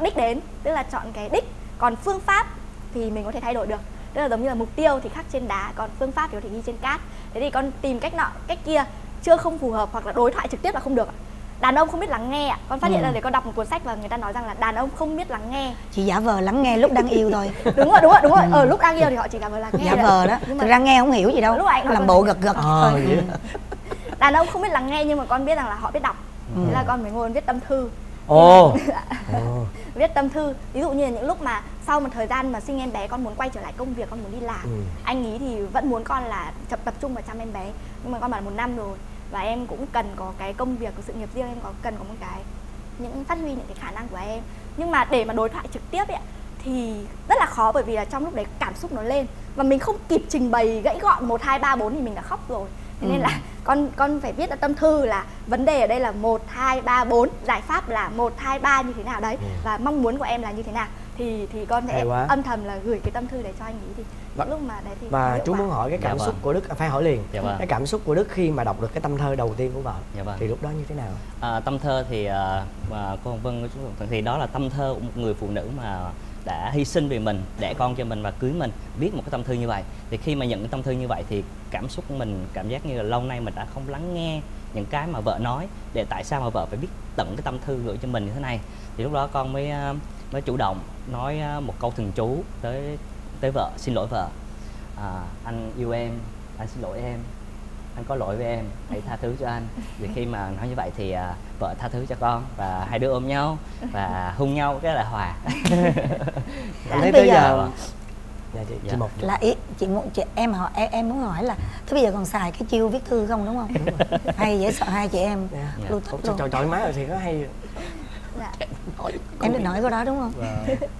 đích đến, tức là chọn cái đích, còn phương pháp thì mình có thể thay đổi được. Tức là giống như là mục tiêu thì khắc trên đá, còn phương pháp thì có thể ghi trên cát. Thế thì con tìm cách nọ, cách kia chưa không phù hợp, hoặc là đối thoại trực tiếp là không được. Đàn ông không biết lắng nghe ạ. Con phát hiện ra để con đọc một cuốn sách và người ta nói rằng là đàn ông không biết lắng nghe. Chỉ giả vờ lắng nghe lúc đang yêu thôi. Đúng rồi. Ở lúc đang yêu thì họ chỉ giả vờ lắng nghe. Giả vờ đó. Nhưng mà thực ra nghe không hiểu gì đâu. Lúc ấy làm bộ gật gật thôi. Đàn ông không biết lắng nghe nhưng mà con biết rằng là họ biết đọc. Thế là con mới ngồi viết tâm thư. Viết tâm thư. Ví dụ như là những lúc mà sau một thời gian mà sinh em bé, con muốn quay trở lại công việc, con muốn đi làm. Anh ý thì vẫn muốn con là tập trung vào chăm em bé, nhưng mà con bảo 1 năm rồi và em cũng cần có cái công việc, có sự nghiệp riêng, em cần có một cái những phát huy những cái khả năng của em. Nhưng mà để mà đối thoại trực tiếp ấy, thì rất là khó, bởi vì là trong lúc đấy cảm xúc nó lên và mình không kịp trình bày gãy gọn 1, 2, 3, 4 thì mình đã khóc rồi. Thế nên là con phải viết ra tâm thư là vấn đề ở đây là 1, 2, 3, 4, giải pháp là 1, 2, 3 như thế nào đấy, và mong muốn của em là như thế nào, thì con sẽ âm thầm là gửi cái tâm thư để cho anh nghĩ. Thì lúc mà đấy thì và chú muốn hỏi cái cảm xúc của Đức, phải hỏi liền. Cái cảm xúc của Đức khi mà đọc được cái tâm thơ đầu tiên của vợ thì lúc đó như thế nào? Tâm thơ thì cô Hồng Vân thì đó là tâm thơ của một người phụ nữ mà đã hy sinh vì mình, đẻ con cho mình và cưới mình. Biết một cái tâm thư như vậy thì khi mà nhận cái tâm thư như vậy thì cảm xúc của mình cảm giác như là lâu nay mình đã không lắng nghe những cái mà vợ nói, để tại sao mà vợ phải biết tận cái tâm thư gửi cho mình như thế này. Thì lúc đó con mới chủ động nói một câu thần chú tới vợ, xin lỗi vợ, anh yêu em, anh xin lỗi em, anh có lỗi với em, hãy tha thứ cho anh. Vì khi mà nói như vậy thì vợ tha thứ cho con và hai đứa ôm nhau và hôn nhau cái là hòa. Thế bây giờ là em muốn hỏi là thế bây giờ còn xài cái chiêu viết thư không, đúng không? Đúng rồi. Hay dễ sợ hai chị em luôn. Trời má rồi thì có hay. Em định nói cái đó đúng không?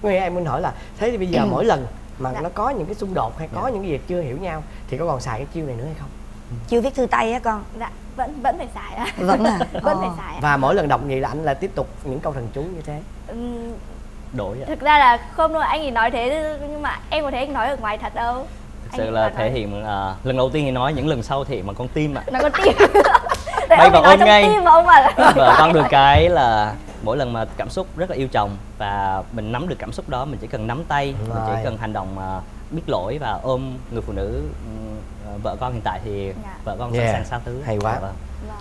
Nghe em muốn hỏi là thế thì bây giờ mỗi lần mà nó có những cái xung đột hay có những cái việc chưa hiểu nhau thì có còn xài cái chiêu này nữa hay không? Chiêu viết thư tay á con? Dạ, vẫn phải xài ạ. Vẫn phải xài. Và mỗi lần đọc vậy là anh là tiếp tục những câu thần chú như thế? Đổi ạ. Thực ra là không đâu, anh thì nói thế nhưng mà em có thấy anh nói ở ngoài thật đâu. Thực sự là thể hiện lần đầu tiên thì nói, những lần sau thì mà con tim ạ. Nó con tim. Bây còn ôm ngay. Vợ con được cái là mỗi lần mà cảm xúc rất là yêu chồng và mình nắm được cảm xúc đó, mình chỉ cần nắm tay, mình chỉ cần hành động biết lỗi và ôm người phụ nữ vợ con hiện tại thì vợ con sẵn sàng tha thứ. Hay quá.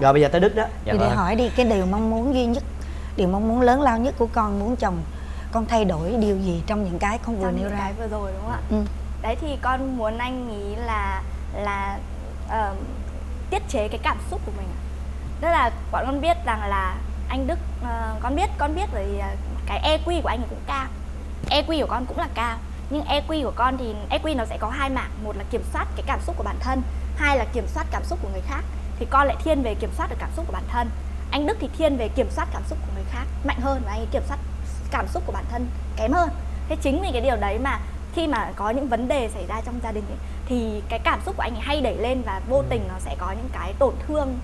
Rồi bây giờ tới Đức đó. Thì để hỏi đi, cái điều mong muốn duy nhất, điều mong muốn lớn lao nhất của con, muốn chồng con thay đổi điều gì trong những cái con vừa nêu ra? Cái vừa rồi đúng không ạ? Đấy thì con muốn anh nghĩ là tiết chế cái cảm xúc của mình. Tức là bọn con biết rằng là anh Đức, con biết rồi, cái EQ của anh cũng cao, EQ của con cũng là cao, nhưng EQ của con thì EQ nó sẽ có 2 mảng, một là kiểm soát cái cảm xúc của bản thân, 2 là kiểm soát cảm xúc của người khác. Thì con lại thiên về kiểm soát được cảm xúc của bản thân, anh Đức thì thiên về kiểm soát cảm xúc của người khác mạnh hơn, và anh ấy kiểm soát cảm xúc của bản thân kém hơn. Thế chính vì cái điều đấy mà khi mà có những vấn đề xảy ra trong gia đình ấy, thì cái cảm xúc của anh ấy hay đẩy lên và vô tình nó sẽ có những cái tổn thương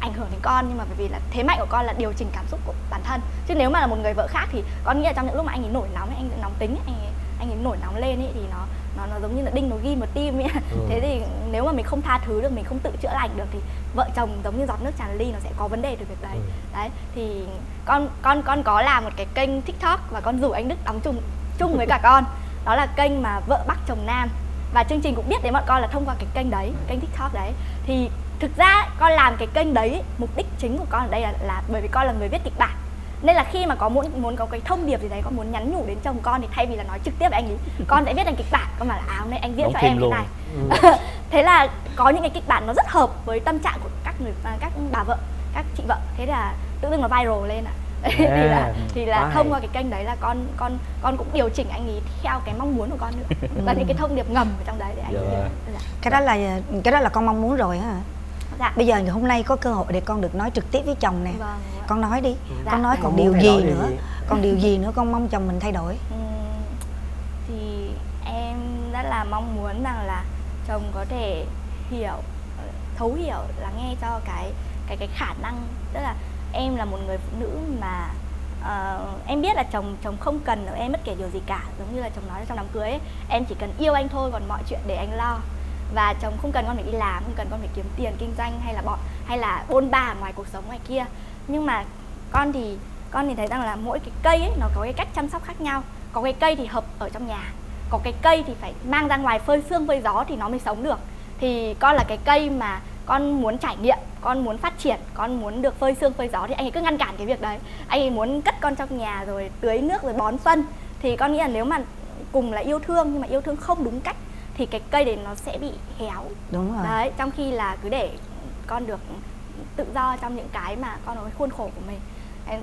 ảnh hưởng đến con. Nhưng mà bởi vì là thế mạnh của con là điều chỉnh cảm xúc của bản thân, chứ nếu mà là một người vợ khác thì con nghĩ là trong những lúc mà anh ấy nổi nóng, anh ấy nóng tính, anh ấy nổi nóng lên ấy, thì nó giống như là đinh nó ghi một tim ấy. Thế thì nếu mà mình không tha thứ được, mình không tự chữa lành được thì vợ chồng giống như giọt nước tràn ly, nó sẽ có vấn đề từ việc đấy. Đấy thì con có làm một cái kênh TikTok và con rủ anh Đức đóng chung với cả con, đó là kênh mà Vợ Bắc Chồng Nam, và chương trình cũng biết đến bọn con là thông qua cái kênh đấy, kênh TikTok đấy. Thì Thực ra con làm cái kênh đấy, mục đích chính của con ở đây là bởi vì con là người viết kịch bản. Nên là khi mà có muốn có cái thông điệp gì đấy, con muốn nhắn nhủ đến chồng con thì thay vì là nói trực tiếp với anh ấy, con sẽ viết thành kịch bản, con bảo là hôm nay anh viết cho em cái này. Thế là có những cái kịch bản nó rất hợp với tâm trạng của các bà vợ, các chị vợ. Thế là tự dưng nó viral lên ạ. Thì là thông qua cái kênh đấy là con cũng điều chỉnh anh ấy theo cái mong muốn của con nữa. Và những cái thông điệp ngầm ở trong đấy để anh ấy. Cái đó là con mong muốn rồi hả? Dạ. Bây giờ hôm nay có cơ hội để con được nói trực tiếp với chồng nè. Vâng. Con nói đi. Dạ. Con nói còn điều gì nữa? Còn điều gì nữa con mong chồng mình thay đổi? Thì em rất là mong muốn rằng là chồng có thể hiểu, thấu hiểu, lắng nghe cho cái khả năng, tức là em là một người phụ nữ mà em biết là chồng không cần em bất kể điều gì cả, giống như là chồng nói trong đám cưới ấy, em chỉ cần yêu anh thôi, còn mọi chuyện để anh lo. Và chồng không cần con phải đi làm, không cần con phải kiếm tiền kinh doanh hay là bôn ba ngoài cuộc sống ngoài kia. Nhưng mà con thì thấy rằng là mỗi cái cây ấy, nó có cái cách chăm sóc khác nhau. Có cái cây thì hợp ở trong nhà, có cái cây thì phải mang ra ngoài phơi sương phơi gió thì nó mới sống được. Thì con là cái cây mà con muốn trải nghiệm, con muốn phát triển, con muốn được phơi sương phơi gió thì anh ấy cứ ngăn cản cái việc đấy. Anh ấy muốn cất con trong nhà rồi tưới nước rồi bón phân. Thì con nghĩ là nếu mà cùng là yêu thương nhưng mà yêu thương không đúng cách thì cái cây đấy nó sẽ bị héo. Đúng rồi. Đấy, trong khi là cứ để con được tự do trong những cái mà con nói khuôn khổ của mình.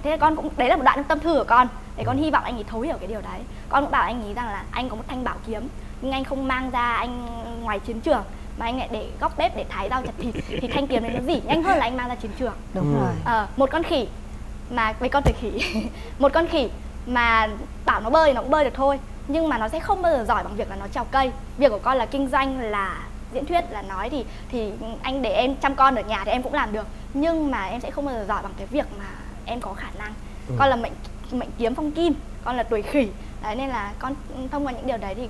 Thế con cũng, đấy là một đoạn tâm thư của con. Để con hy vọng anh ấy thấu hiểu cái điều đấy. Con cũng bảo anh ấy rằng là anh có một thanh bảo kiếm nhưng anh không mang ra anh ngoài chiến trường mà anh lại để góc bếp để thái rau chặt thịt thì thanh kiếm này nó rỉ nhanh hơn là anh mang ra chiến trường. Đúng rồi. Một con khỉ mà với con từ khỉ một con khỉ mà bảo nó bơi nó cũng bơi được thôi, nhưng mà nó sẽ không bao giờ giỏi bằng việc là nó trèo cây. Việc của con là kinh doanh, là diễn thuyết, là nói thì anh để em chăm con ở nhà thì em cũng làm được, nhưng mà em sẽ không bao giờ giỏi bằng cái việc mà em có khả năng. Con là mệnh kiếm phong kim, con là tuổi khỉ đấy, nên là con thông qua những điều đấy thì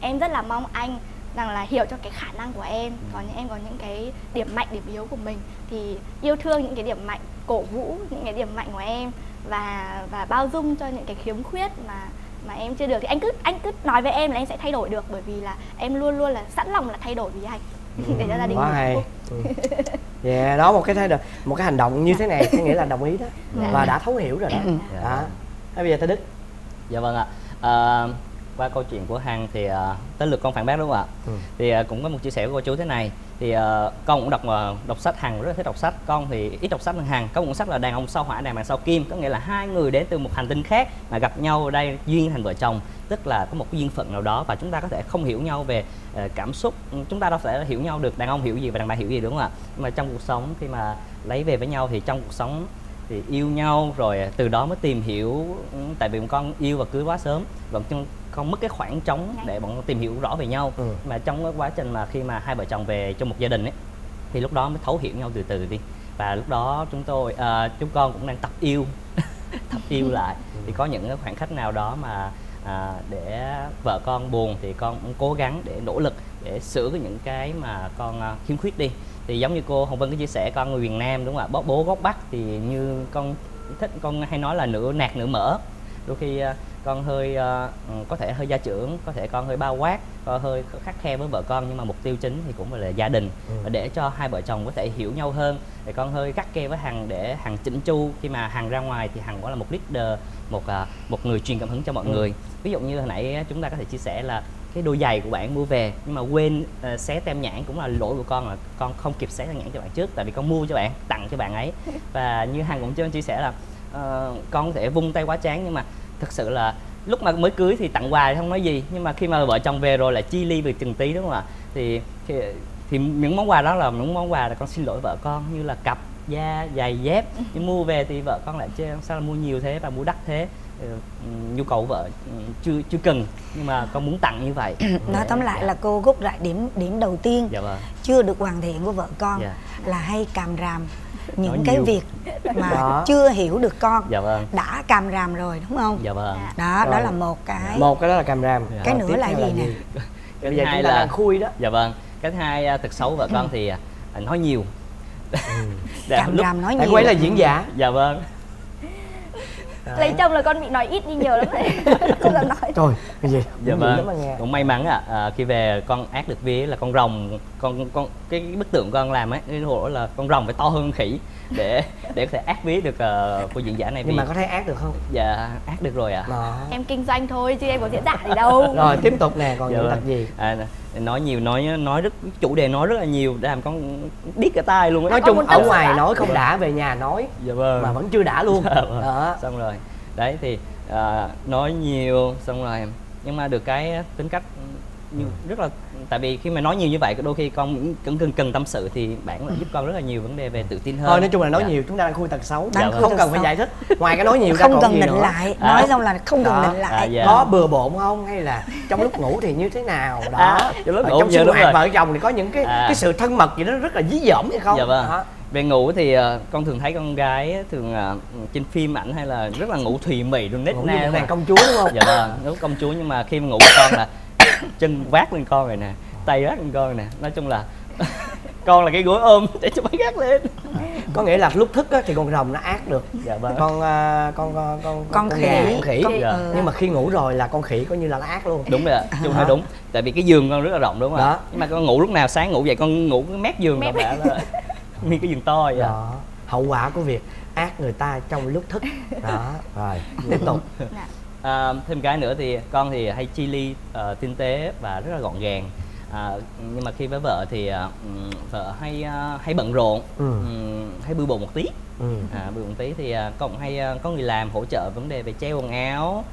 em rất là mong anh rằng là hiểu cho cái khả năng của em, em có những cái điểm mạnh điểm yếu của mình thì yêu thương những cái điểm mạnh, cổ vũ những cái điểm mạnh của em và bao dung cho những cái khiếm khuyết mà em chưa được thì anh cứ nói với em là em sẽ thay đổi được, bởi vì là em luôn luôn là sẵn lòng là thay đổi vì anh để cho gia đình mình. Yeah, đó, một cái hành động như thế này có nghĩa là đồng ý đó. Và đã thấu hiểu rồi đó. Đó. Bây giờ tới Đức. Dạ vâng ạ. Qua câu chuyện của Hằng thì tới lượt con phản bác đúng không ạ? Thì cũng có một chia sẻ của cô chú thế này. Thì con cũng đọc sách, Hằng rất là thích đọc sách. Con thì ít đọc sách hơn Hằng. Có cuốn sách là Đàn ông sao hỏa, đàn bà sao kim. Có nghĩa là hai người đến từ một hành tinh khác mà gặp nhau ở đây duyên thành vợ chồng. Tức là có một cái duyên phận nào đó và chúng ta có thể không hiểu nhau về cảm xúc. Chúng ta đâu thể hiểu nhau được đàn ông hiểu gì và đàn bà hiểu gì đúng không ạ? Nhưng mà trong cuộc sống khi mà lấy về với nhau thì trong cuộc sống thì yêu nhau rồi từ đó mới tìm hiểu. Tại vì con yêu và cưới quá sớm, con mất cái khoảng trống để bọn con tìm hiểu rõ về nhau. Mà trong cái quá trình mà khi mà hai vợ chồng về trong một gia đình ấy, thì lúc đó mới thấu hiểu nhau từ từ đi. Và lúc đó chúng con cũng đang tập yêu tập yêu lại. Thì có những cái khoảnh khắc nào đó mà để vợ con buồn thì con cũng cố gắng để nỗ lực để sửa những cái mà con khiếm khuyết đi. Thì giống như cô Hồng Vân có chia sẻ, con người miền Nam đúng không ạ, bố gốc Bắc thì như con thích, con hay nói là nửa nạc nửa mỡ. Đôi khi con hơi có thể hơi gia trưởng, có thể con hơi bao quát, con hơi khắt khe với vợ con, nhưng mà mục tiêu chính thì cũng là gia đình. Và để cho hai vợ chồng có thể hiểu nhau hơn thì con hơi khắt khe với Hằng để Hằng chỉnh chu. Khi mà Hằng ra ngoài thì Hằng cũng là một leader, một người truyền cảm hứng cho mọi người. Ví dụ như hồi nãy chúng ta có thể chia sẻ là cái đôi giày của bạn mua về nhưng mà quên xé tem nhãn, cũng là lỗi của con, là con không kịp xé tem nhãn cho bạn trước, tại vì con mua cho bạn, tặng cho bạn ấy. Và như Hằng cũng chia sẻ là con có thể vung tay quá tráng, nhưng mà thực sự là lúc mà mới cưới thì tặng quà thì không nói gì, nhưng mà khi mà vợ chồng về rồi là chia ly về từng tí đúng không ạ? Thì những món quà đó là những món quà là con xin lỗi vợ con, như là cặp, da, giày, dép. Nhưng mua về thì vợ con lại chơi, sao là mua nhiều thế và mua đắt thế, nhu cầu của vợ chưa cần, nhưng mà con muốn tặng như vậy. Nói tóm lại là cô rút lại điểm đầu tiên chưa được hoàn thiện của vợ con là hay càm ràm những cái việc mà chưa hiểu được con. Đã càm ràm rồi đúng không? Đó, đó là một cái đó là càm ràm. Cái nữa là gì nè? Bây giờ chúng ta đang khui đó. Cái thứ hai, tật xấu vợ con thì nói nhiều. Càm ràm nói nhiều. Quay là diễn giả. Lấy chồng là con bị nói ít đi nhiều lắm đấy. Không dám nói. Trời, cái gì? Dạ vâng. Cũng may mắn ạ. Khi về con ác được vía là con rồng, con cái bức tượng con làm ấy, hộ là con rồng phải to hơn khỉ để có thể ác vía được cô diễn giả này. Nhưng vì... mà có thấy ác được không? Dạ, ác được rồi ạ. Em kinh doanh thôi chứ em có diễn giả gì đâu. Rồi tiếp tục nè, còn dạ những tập gì? Nói nhiều, nói rất chủ đề, nói rất là nhiều, làm con điếc cả tai luôn ấy. Nói chung ở ngoài nói không đã, về nhà nói dạ vâng, mà vẫn chưa đã luôn. Dạ vâng. Đó. Xong rồi đấy thì nói nhiều xong rồi, nhưng mà được cái tính cách rất là, tại vì khi mà nói nhiều như vậy đôi khi con cũng cần tâm sự thì bạn lại giúp con rất là nhiều vấn đề về tự tin hơn. Thôi nói chung là nói nhiều, chúng ta đang khui tật xấu, dạ vâng, không cần phải giải thích. Ngoài cái nói nhiều không ra còn gì nữa, lại nói xong là không cần định lại. Dạ. Có bừa bộn không, hay là trong lúc ngủ thì như thế nào đó, trong sinh hoạt vợ chồng thì có những cái sự thân mật gì đó rất là dí dỏm hay không? Dạ vâng. Về ngủ thì con thường thấy con gái thường trên phim ảnh hay là rất là ngủ thùy mị, đun nít na mà công chúa đúng không? Dạ vâng, ngủ công chúa, nhưng mà khi mà ngủ với con là chân vác lên con rồi nè, tay vác lên con nè, nói chung là con là cái gối ôm để cho bé gác lên. Có nghĩa là lúc thức á, thì con rồng nó ác được, dạ vâng, con khỉ. Nhưng mà khi ngủ rồi là con khỉ coi như là nó ác luôn. Đúng rồi, chung nói đúng. Tại vì cái giường con rất là rộng đúng không ạ? Nhưng mà con ngủ lúc nào, sáng ngủ dậy con ngủ cái mép giường là đã rồi. Nguyên cái giường to vậy đó. Hậu quả của việc ác người ta trong lúc thức đó. Rồi tiếp tục. Thêm cái nữa thì con thì hay chi ly, tinh tế và rất là gọn gàng. Nhưng mà khi với vợ thì vợ hay bận rộn, hay bừa bộn một tí. Bừa bộn một tí thì con hay có người làm hỗ trợ vấn đề về treo quần áo,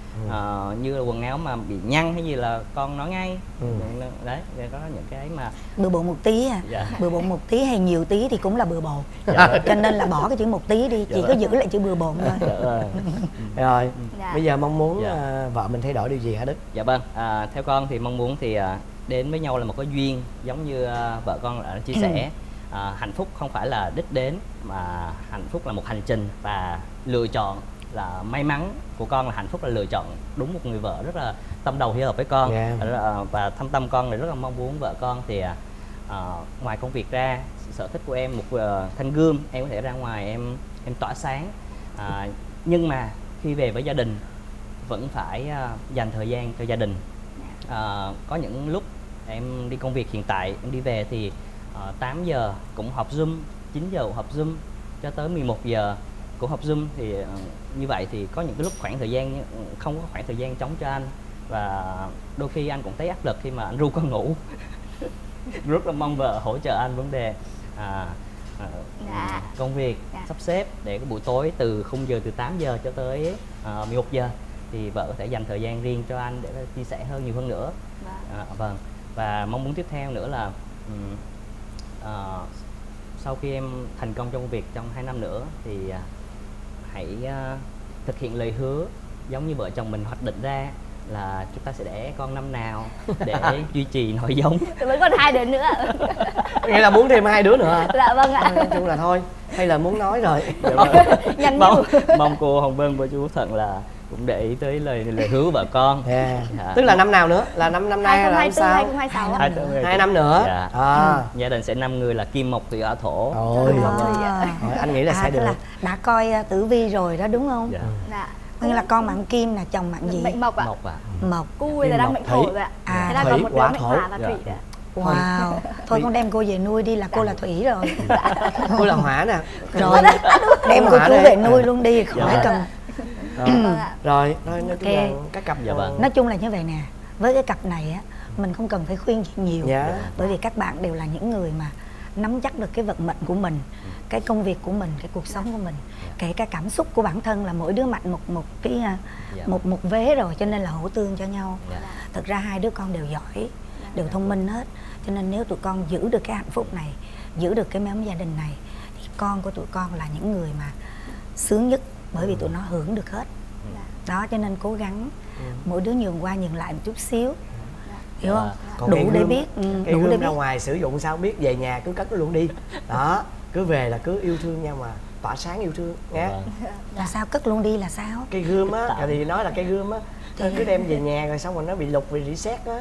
như là quần áo mà bị nhăn hay gì là con nói ngay. Đấy, có những cái mà bừa bộn một tí à. Dạ. Bừa bộn một tí hay nhiều tí thì cũng là bừa bộn. Dạ. Cho nên là bỏ cái chữ một tí đi, chỉ có giữ lại chữ bừa bộn thôi. Dạ. Rồi, bây giờ mong muốn vợ mình thay đổi điều gì hả Đức? Dạ vâng, theo con thì mong muốn thì đến với nhau là một cái duyên, giống như vợ con đã chia sẻ. Hạnh phúc không phải là đích đến, mà hạnh phúc là một hành trình, và lựa chọn là may mắn của con là hạnh phúc là lựa chọn đúng một người vợ rất là tâm đầu ý hợp với con. Và thâm tâm con thì rất là mong muốn vợ con thì ngoài công việc ra, sở thích của em một thanh gươm, em có thể ra ngoài em tỏa sáng, nhưng mà khi về với gia đình vẫn phải dành thời gian cho gia đình. Có những lúc em đi công việc hiện tại, em đi về thì 8 giờ cũng họp Zoom, 9 giờ cũng họp Zoom, cho tới 11 giờ cũng họp Zoom. Thì như vậy thì có những cái lúc khoảng thời gian không có khoảng thời gian trống cho anh, và đôi khi anh cũng thấy áp lực khi mà anh ru con ngủ. Rất là mong vợ hỗ trợ anh vấn đề công việc, sắp xếp để cái buổi tối từ khung giờ từ 8 giờ cho tới 11 giờ thì vợ có thể dành thời gian riêng cho anh để chia sẻ nhiều hơn nữa. Vâng. Và mong muốn tiếp theo nữa là sau khi em thành công trong công việc trong 2 năm nữa thì hãy thực hiện lời hứa giống như vợ chồng mình hoạch định ra là chúng ta sẽ đẻ con năm nào để duy trì nội giống. Vẫn còn 2 đứa nữa. Nghĩa là muốn thêm 2 đứa nữa. Dạ vâng ạ. Nói chung là thôi, hay là muốn nói rồi. Nhanh mong cô Hồng Vân và chú Quốc Thuận là cũng để ý tới lời hứa của vợ con. Tức là năm nào nữa? Là năm nay hay là năm sau? 2 năm nữa. Gia đình sẽ 5 người là kim mộc thủy hỏa thổ. Ôi, anh nghĩ là sẽ được. Đã coi tử vi rồi đó đúng không? Dạ. Nên là con mạng kim là chồng mạng gì? Mệnh mộc ạ. Mộc. Cô là đang mệnh thổ rồi ạ. Thế là còn 1 đứa mệnh hỏa và thủy ạ. Wow, thôi con đem cô về nuôi đi, là cô là thủy rồi. Cô là hỏa nè. Rồi, đem cô chú về nuôi luôn đi, không phải cần. Rồi, nói chung là các cặp nói chung là như vậy nè. Với cái cặp này á, mình không cần phải khuyên gì nhiều, bởi vì các bạn đều là những người mà nắm chắc được cái vận mệnh của mình, cái công việc của mình, cái cuộc sống của mình, kể cả cảm xúc của bản thân, là mỗi đứa mạnh một vế rồi, cho nên là hỗ tương cho nhau. Thực ra 2 đứa con đều giỏi, đều thông minh hết, cho nên nếu tụi con giữ được cái hạnh phúc này, giữ được cái mái ấm gia đình này thì con của tụi con là những người mà sướng nhất, bởi vì tụi nó hưởng được hết. Đó, cho nên cố gắng mỗi đứa nhường qua nhường lại một chút xíu, hiểu không? Đủ để biết, đủ để ra ngoài sử dụng sao biết, về nhà cứ cất luôn đi. Đó, cứ về là cứ yêu thương nhau mà tỏa sáng yêu thương nhé. Là sao cất luôn đi là sao? Cây gươm á, thì nói là cây gươm á, cứ đem về nhà rồi xong rồi nó bị lục, bị reset á.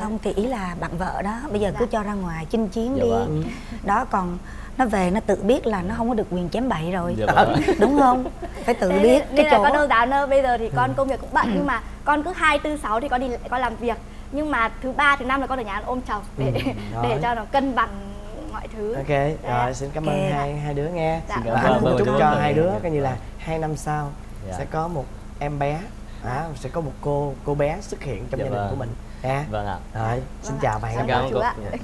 Không thì ý là bạn vợ đó, bây giờ cứ cho ra ngoài chinh chiến đi. Đó, còn nó về nó tự biết là nó không có được quyền chém bậy rồi, đúng không? Phải tự biết cái chỗ. Con đâu dạo nơ bây giờ thì con công việc cũng bận, nhưng mà con cứ 2, 4, 6 thì con đi con làm việc, nhưng mà thứ ba thứ năm là con ở nhà ăn ôm chồng để cho nó cân bằng mọi thứ. Ok, đấy. Rồi xin cảm ơn hai đứa nghe. Dạ. Và anh cũng chúc cho hai đứa coi như là 2 năm sau sẽ có một em bé, sẽ có một cô bé xuất hiện trong gia đình của mình. Vâng ạ. Rồi, xin chào bạn. Cảm ơn cô.